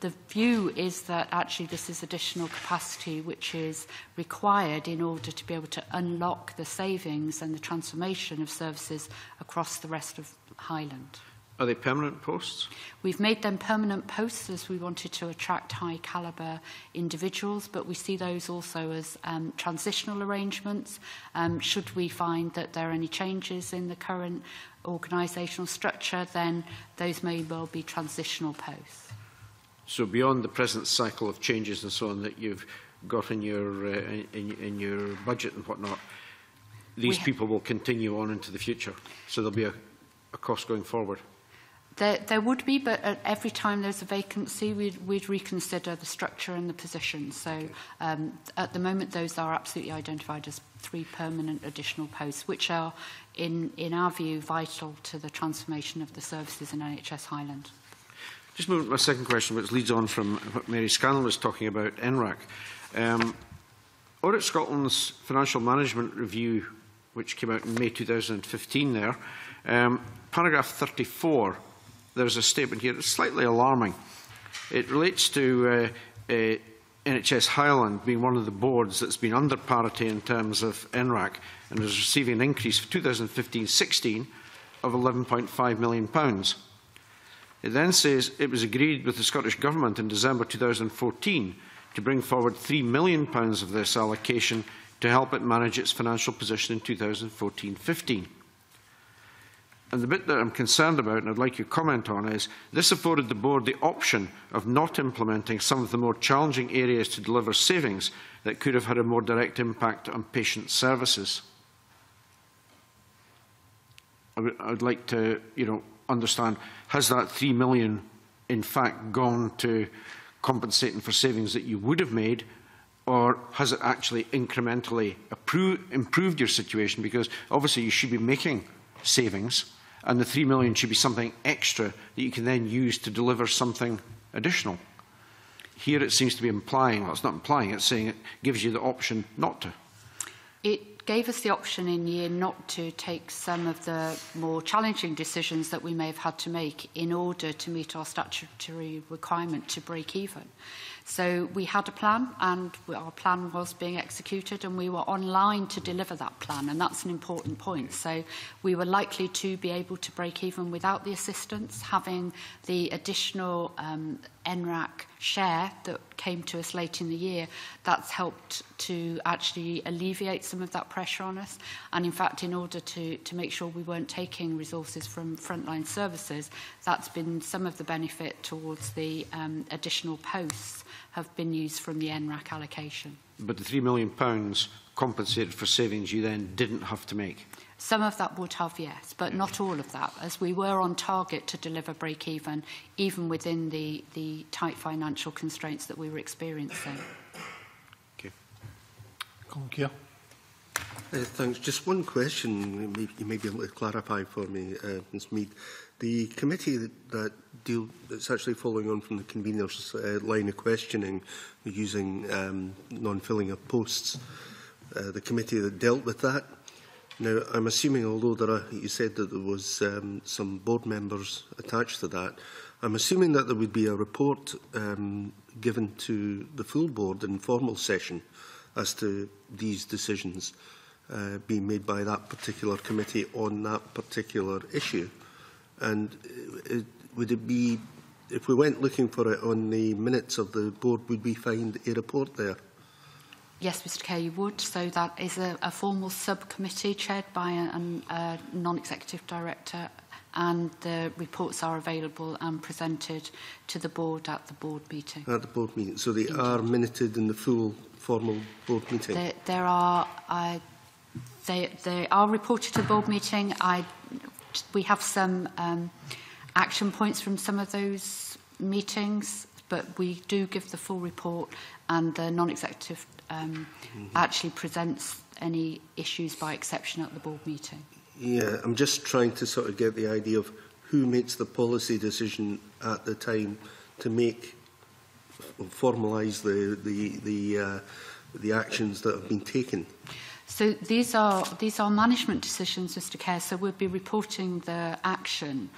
the view is that actually this is additional capacity which is required in order to be able to unlock the savings and the transformation of services across the rest of Highland. Are they permanent posts? We've made them permanent posts as we wanted to attract high calibre individuals, but we see those also as transitional arrangements. Should we find that there are any changes in the current organisational structure, then those may well be transitional posts. So beyond the present cycle of changes and so on that you've got in your budget and whatnot, these people will continue on into the future, so there'll be a cost going forward. There would be, but at every time there's a vacancy, we'd reconsider the structure and the position. So okay. At the moment, those are absolutely identified as three permanent additional posts, which are, in our view, vital to the transformation of the services in NHS Highland. Just moving to my second question, which leads on from what Mary Scanlon was talking about, NRAC. Audit Scotland's financial management review, which came out in May 2015 there, paragraph 34, there's a statement here that's slightly alarming. It relates to NHS Highland being one of the boards that's been under parity in terms of NRAC and is receiving an increase for 2015-16 of £11.5 million. It then says it was agreed with the Scottish Government in December 2014 to bring forward £3 million of this allocation to help it manage its financial position in 2014-15. And the bit that I'm concerned about, and I'd like your comment on, is this afforded the board the option of not implementing some of the more challenging areas to deliver savings that could have had a more direct impact on patient services. I'd like to, understand, has that £3 million in fact gone to compensating for savings that you would have made, or has it actually incrementally improved your situation? Because obviously you should be making savings, and the £3 million should be something extra that you can then use to deliver something additional. Here it seems to be implying, well, it's not implying, it's saying it gives you the option not to. It gave us the option in year not to take some of the more challenging decisions that we may have had to make in order to meet our statutory requirement to break even. So we had a plan, and our plan was being executed, and we were online to deliver that plan, and that's an important point. So we were likely to be able to break even without the assistance, having the additional NRAC share that came to us late in the year. That's helped to actually alleviate some of that pressure on us, and in fact, in order to make sure we weren't taking resources from frontline services, that's been some of the benefit towards the additional posts have been used from the NRAC allocation. But the £3 million compensated for savings you then didn't have to make? Some of that would have, yes, but not all of that, as we were on target to deliver break-even, even within the tight financial constraints that we were experiencing. Okay. Thanks. Just one question you may be able to clarify for me, Ms Mead. The committee that's actually following on from the convener's line of questioning using non-filling of posts, the committee that dealt with that. Now, I'm assuming, although you said that there was some board members attached to that, I'm assuming that there would be a report given to the full board in formal session as to these decisions being made by that particular committee on that particular issue. And would it be, if we went looking for it on the minutes of the board, would we find a report there? Yes, Mr Kerr, you would. So that is a formal subcommittee chaired by a non-executive director, and the reports are available and presented to the board at the board meeting. At the board meeting. So they are minuted in the full formal board meeting? They are reported to the board meeting. We have some action points from some of those meetings but we do give the full report, and the non-executive actually presents any issues by exception at the board meeting. Yeah, I'm just trying to sort of get the idea of who makes the policy decision at the time to make, formalise the actions that have been taken. So these are management decisions, Mr. Kerr. So we'll be reporting the action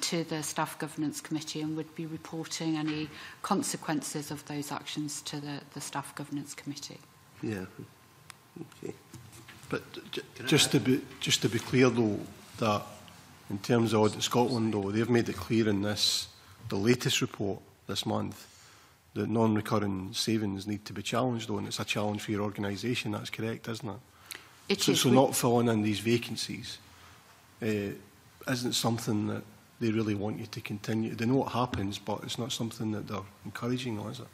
to the Staff Governance Committee, and would be reporting any consequences of those actions to the Staff Governance Committee. Yeah. Okay. But just to be clear, though, that in terms of Audit Scotland, though, they've made it clear in this, the latest report this month, that non-recurring savings need to be challenged, though, and it's a challenge for your organisation. That's correct, isn't it? It so, is. So not filling in these vacancies isn't something that they really want you to continue. They know what happens, but it's not something that they're encouraging, or is it?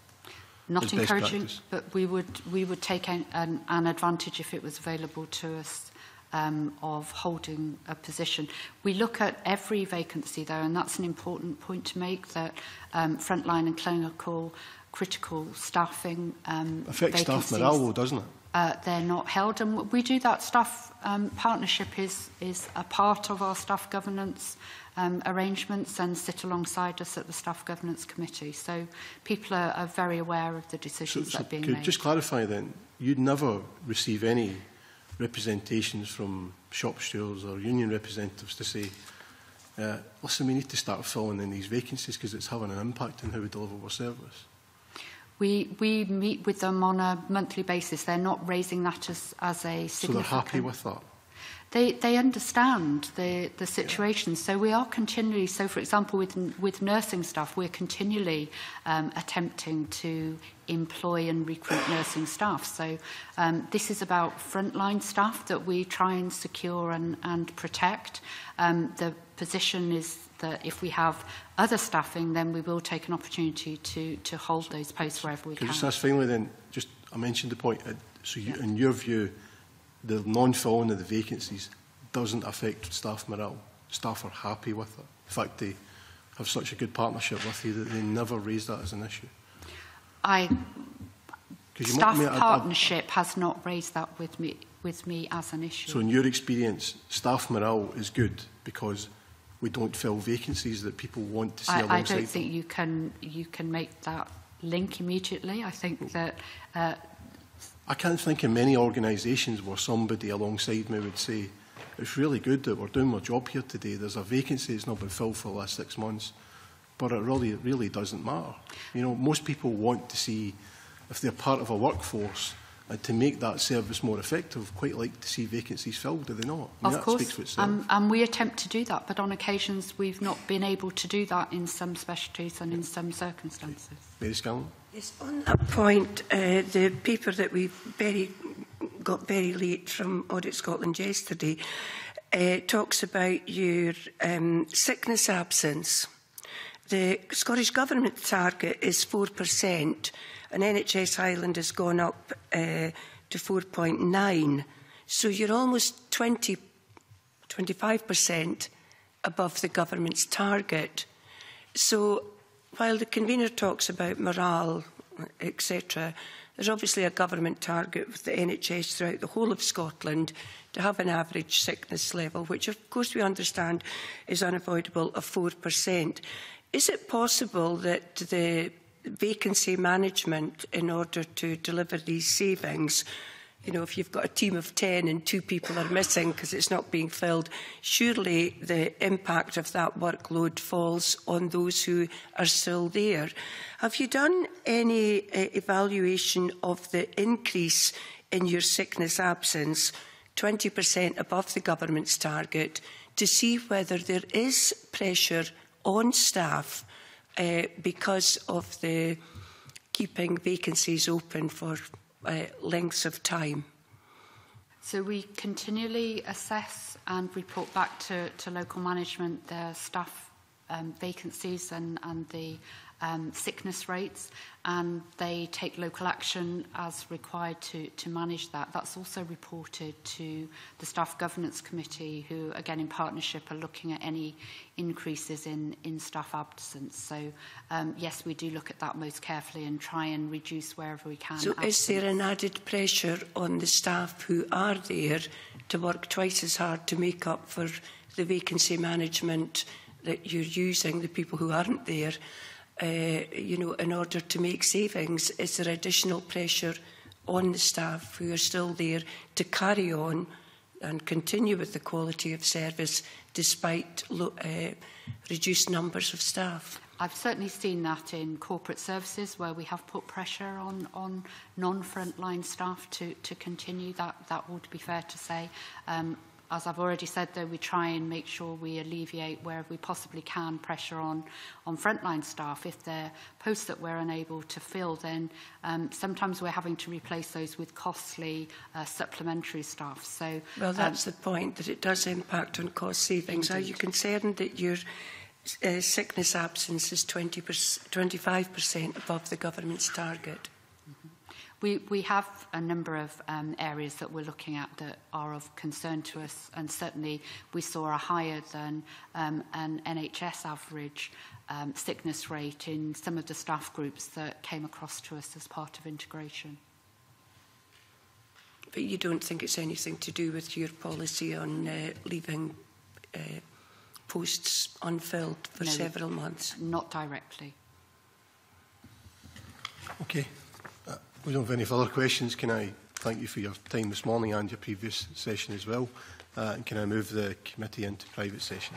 Not encouraging, but we would take an advantage if it was available to us of holding a position. We look at every vacancy, though, and that's an important point to make, that frontline and clinical critical staffing affects staff morale, doesn't it? They're not held, and we do that. Staff partnership is a part of our staff governance arrangements, and sit alongside us at the Staff Governance Committee. So people are very aware of the decisions that are being made. Just clarify then, you'd never receive any representations from shop stewards or union representatives to say, listen, we need to start filling in these vacancies because it's having an impact on how we deliver our service. We meet with them on a monthly basis. They're not raising that as a significant... So they're happy with that? They understand the situation. Yeah. So we are continually... So, for example, with nursing staff, we're continually attempting to employ and recruit nursing staff. So this is about frontline staff that we try and secure and protect. The position is that if we have other staffing, then we will take an opportunity to hold those posts wherever we can. Just ask finally then, just I mentioned the point, so you, in your view, the non-filling of the vacancies doesn't affect staff morale. Staff are happy with it. In fact, they have such a good partnership with you that they never raise that as an issue. Staff partnership has not raised that with me as an issue. So in your experience, staff morale is good because we don't fill vacancies that people want to see alongside them. I don't think you can make that link immediately. I think that... I can't think of many organisations where somebody alongside me would say, it's really good that we're doing our job here today. There's a vacancy that's not been filled for the last 6 months, but it really doesn't matter. You know, most people want to see, if they're part of a workforce, and to make that service more effective, quite like to see vacancies filled, do they not? I mean, of course, that speaks for itself. And we attempt to do that, but on occasions we've not been able to do that in some specialties and in some circumstances. Mary Scanlon? Yes, on that point, the paper that we got very late from Audit Scotland yesterday talks about your sickness absence. The Scottish Government target is 4%, and NHS Highland has gone up to 4.9. So you're almost 25% above the government's target. So while the convener talks about morale, etc., there's obviously a government target with the NHS throughout the whole of Scotland to have an average sickness level, which of course we understand is unavoidable, of 4%. Is it possible that the vacancy management, in order to deliver these savings, you know, if you've got a team of 10 and 2 people are missing because it's not being filled, surely the impact of that workload falls on those who are still there. Have you done any evaluation of the increase in your sickness absence, 20% above the government's target, to see whether there is pressure on staff because of the keeping vacancies open for lengths of time? So we continually assess and report back to local management their staff vacancies and the sickness rates, and they take local action as required to manage that. That's also reported to the Staff Governance Committee, who, again, in partnership, are looking at any increases in staff absence. So, yes, we do look at that most carefully and try and reduce wherever we can. So absence. Is there an added pressure on the staff who are there to work twice as hard to make up for the vacancy management that you're using, the people who aren't there, you know, in order to make savings? Is there additional pressure on the staff who are still there to carry on and continue with the quality of service despite reduced numbers of staff? I've certainly seen that in corporate services, where we have put pressure on non-frontline staff to continue. That would be fair to say. As I've already said, though, we try and make sure we alleviate, wherever we possibly can, pressure on frontline staff. If there are posts that we're unable to fill, then sometimes we're having to replace those with costly supplementary staff. So, well, that's the point, that it does impact on cost savings. Indeed. Are you concerned that your sickness absence is 25% above the government's target? We have a number of areas that we're looking at that are of concern to us, and certainly we saw a higher than an NHS average sickness rate in some of the staff groups that came across to us as part of integration. But you don't think it's anything to do with your policy on leaving posts unfilled for several months? Not directly. Okay. We don't have any further questions. Can I thank you for your time this morning and your previous session as well? And can I move the committee into private session?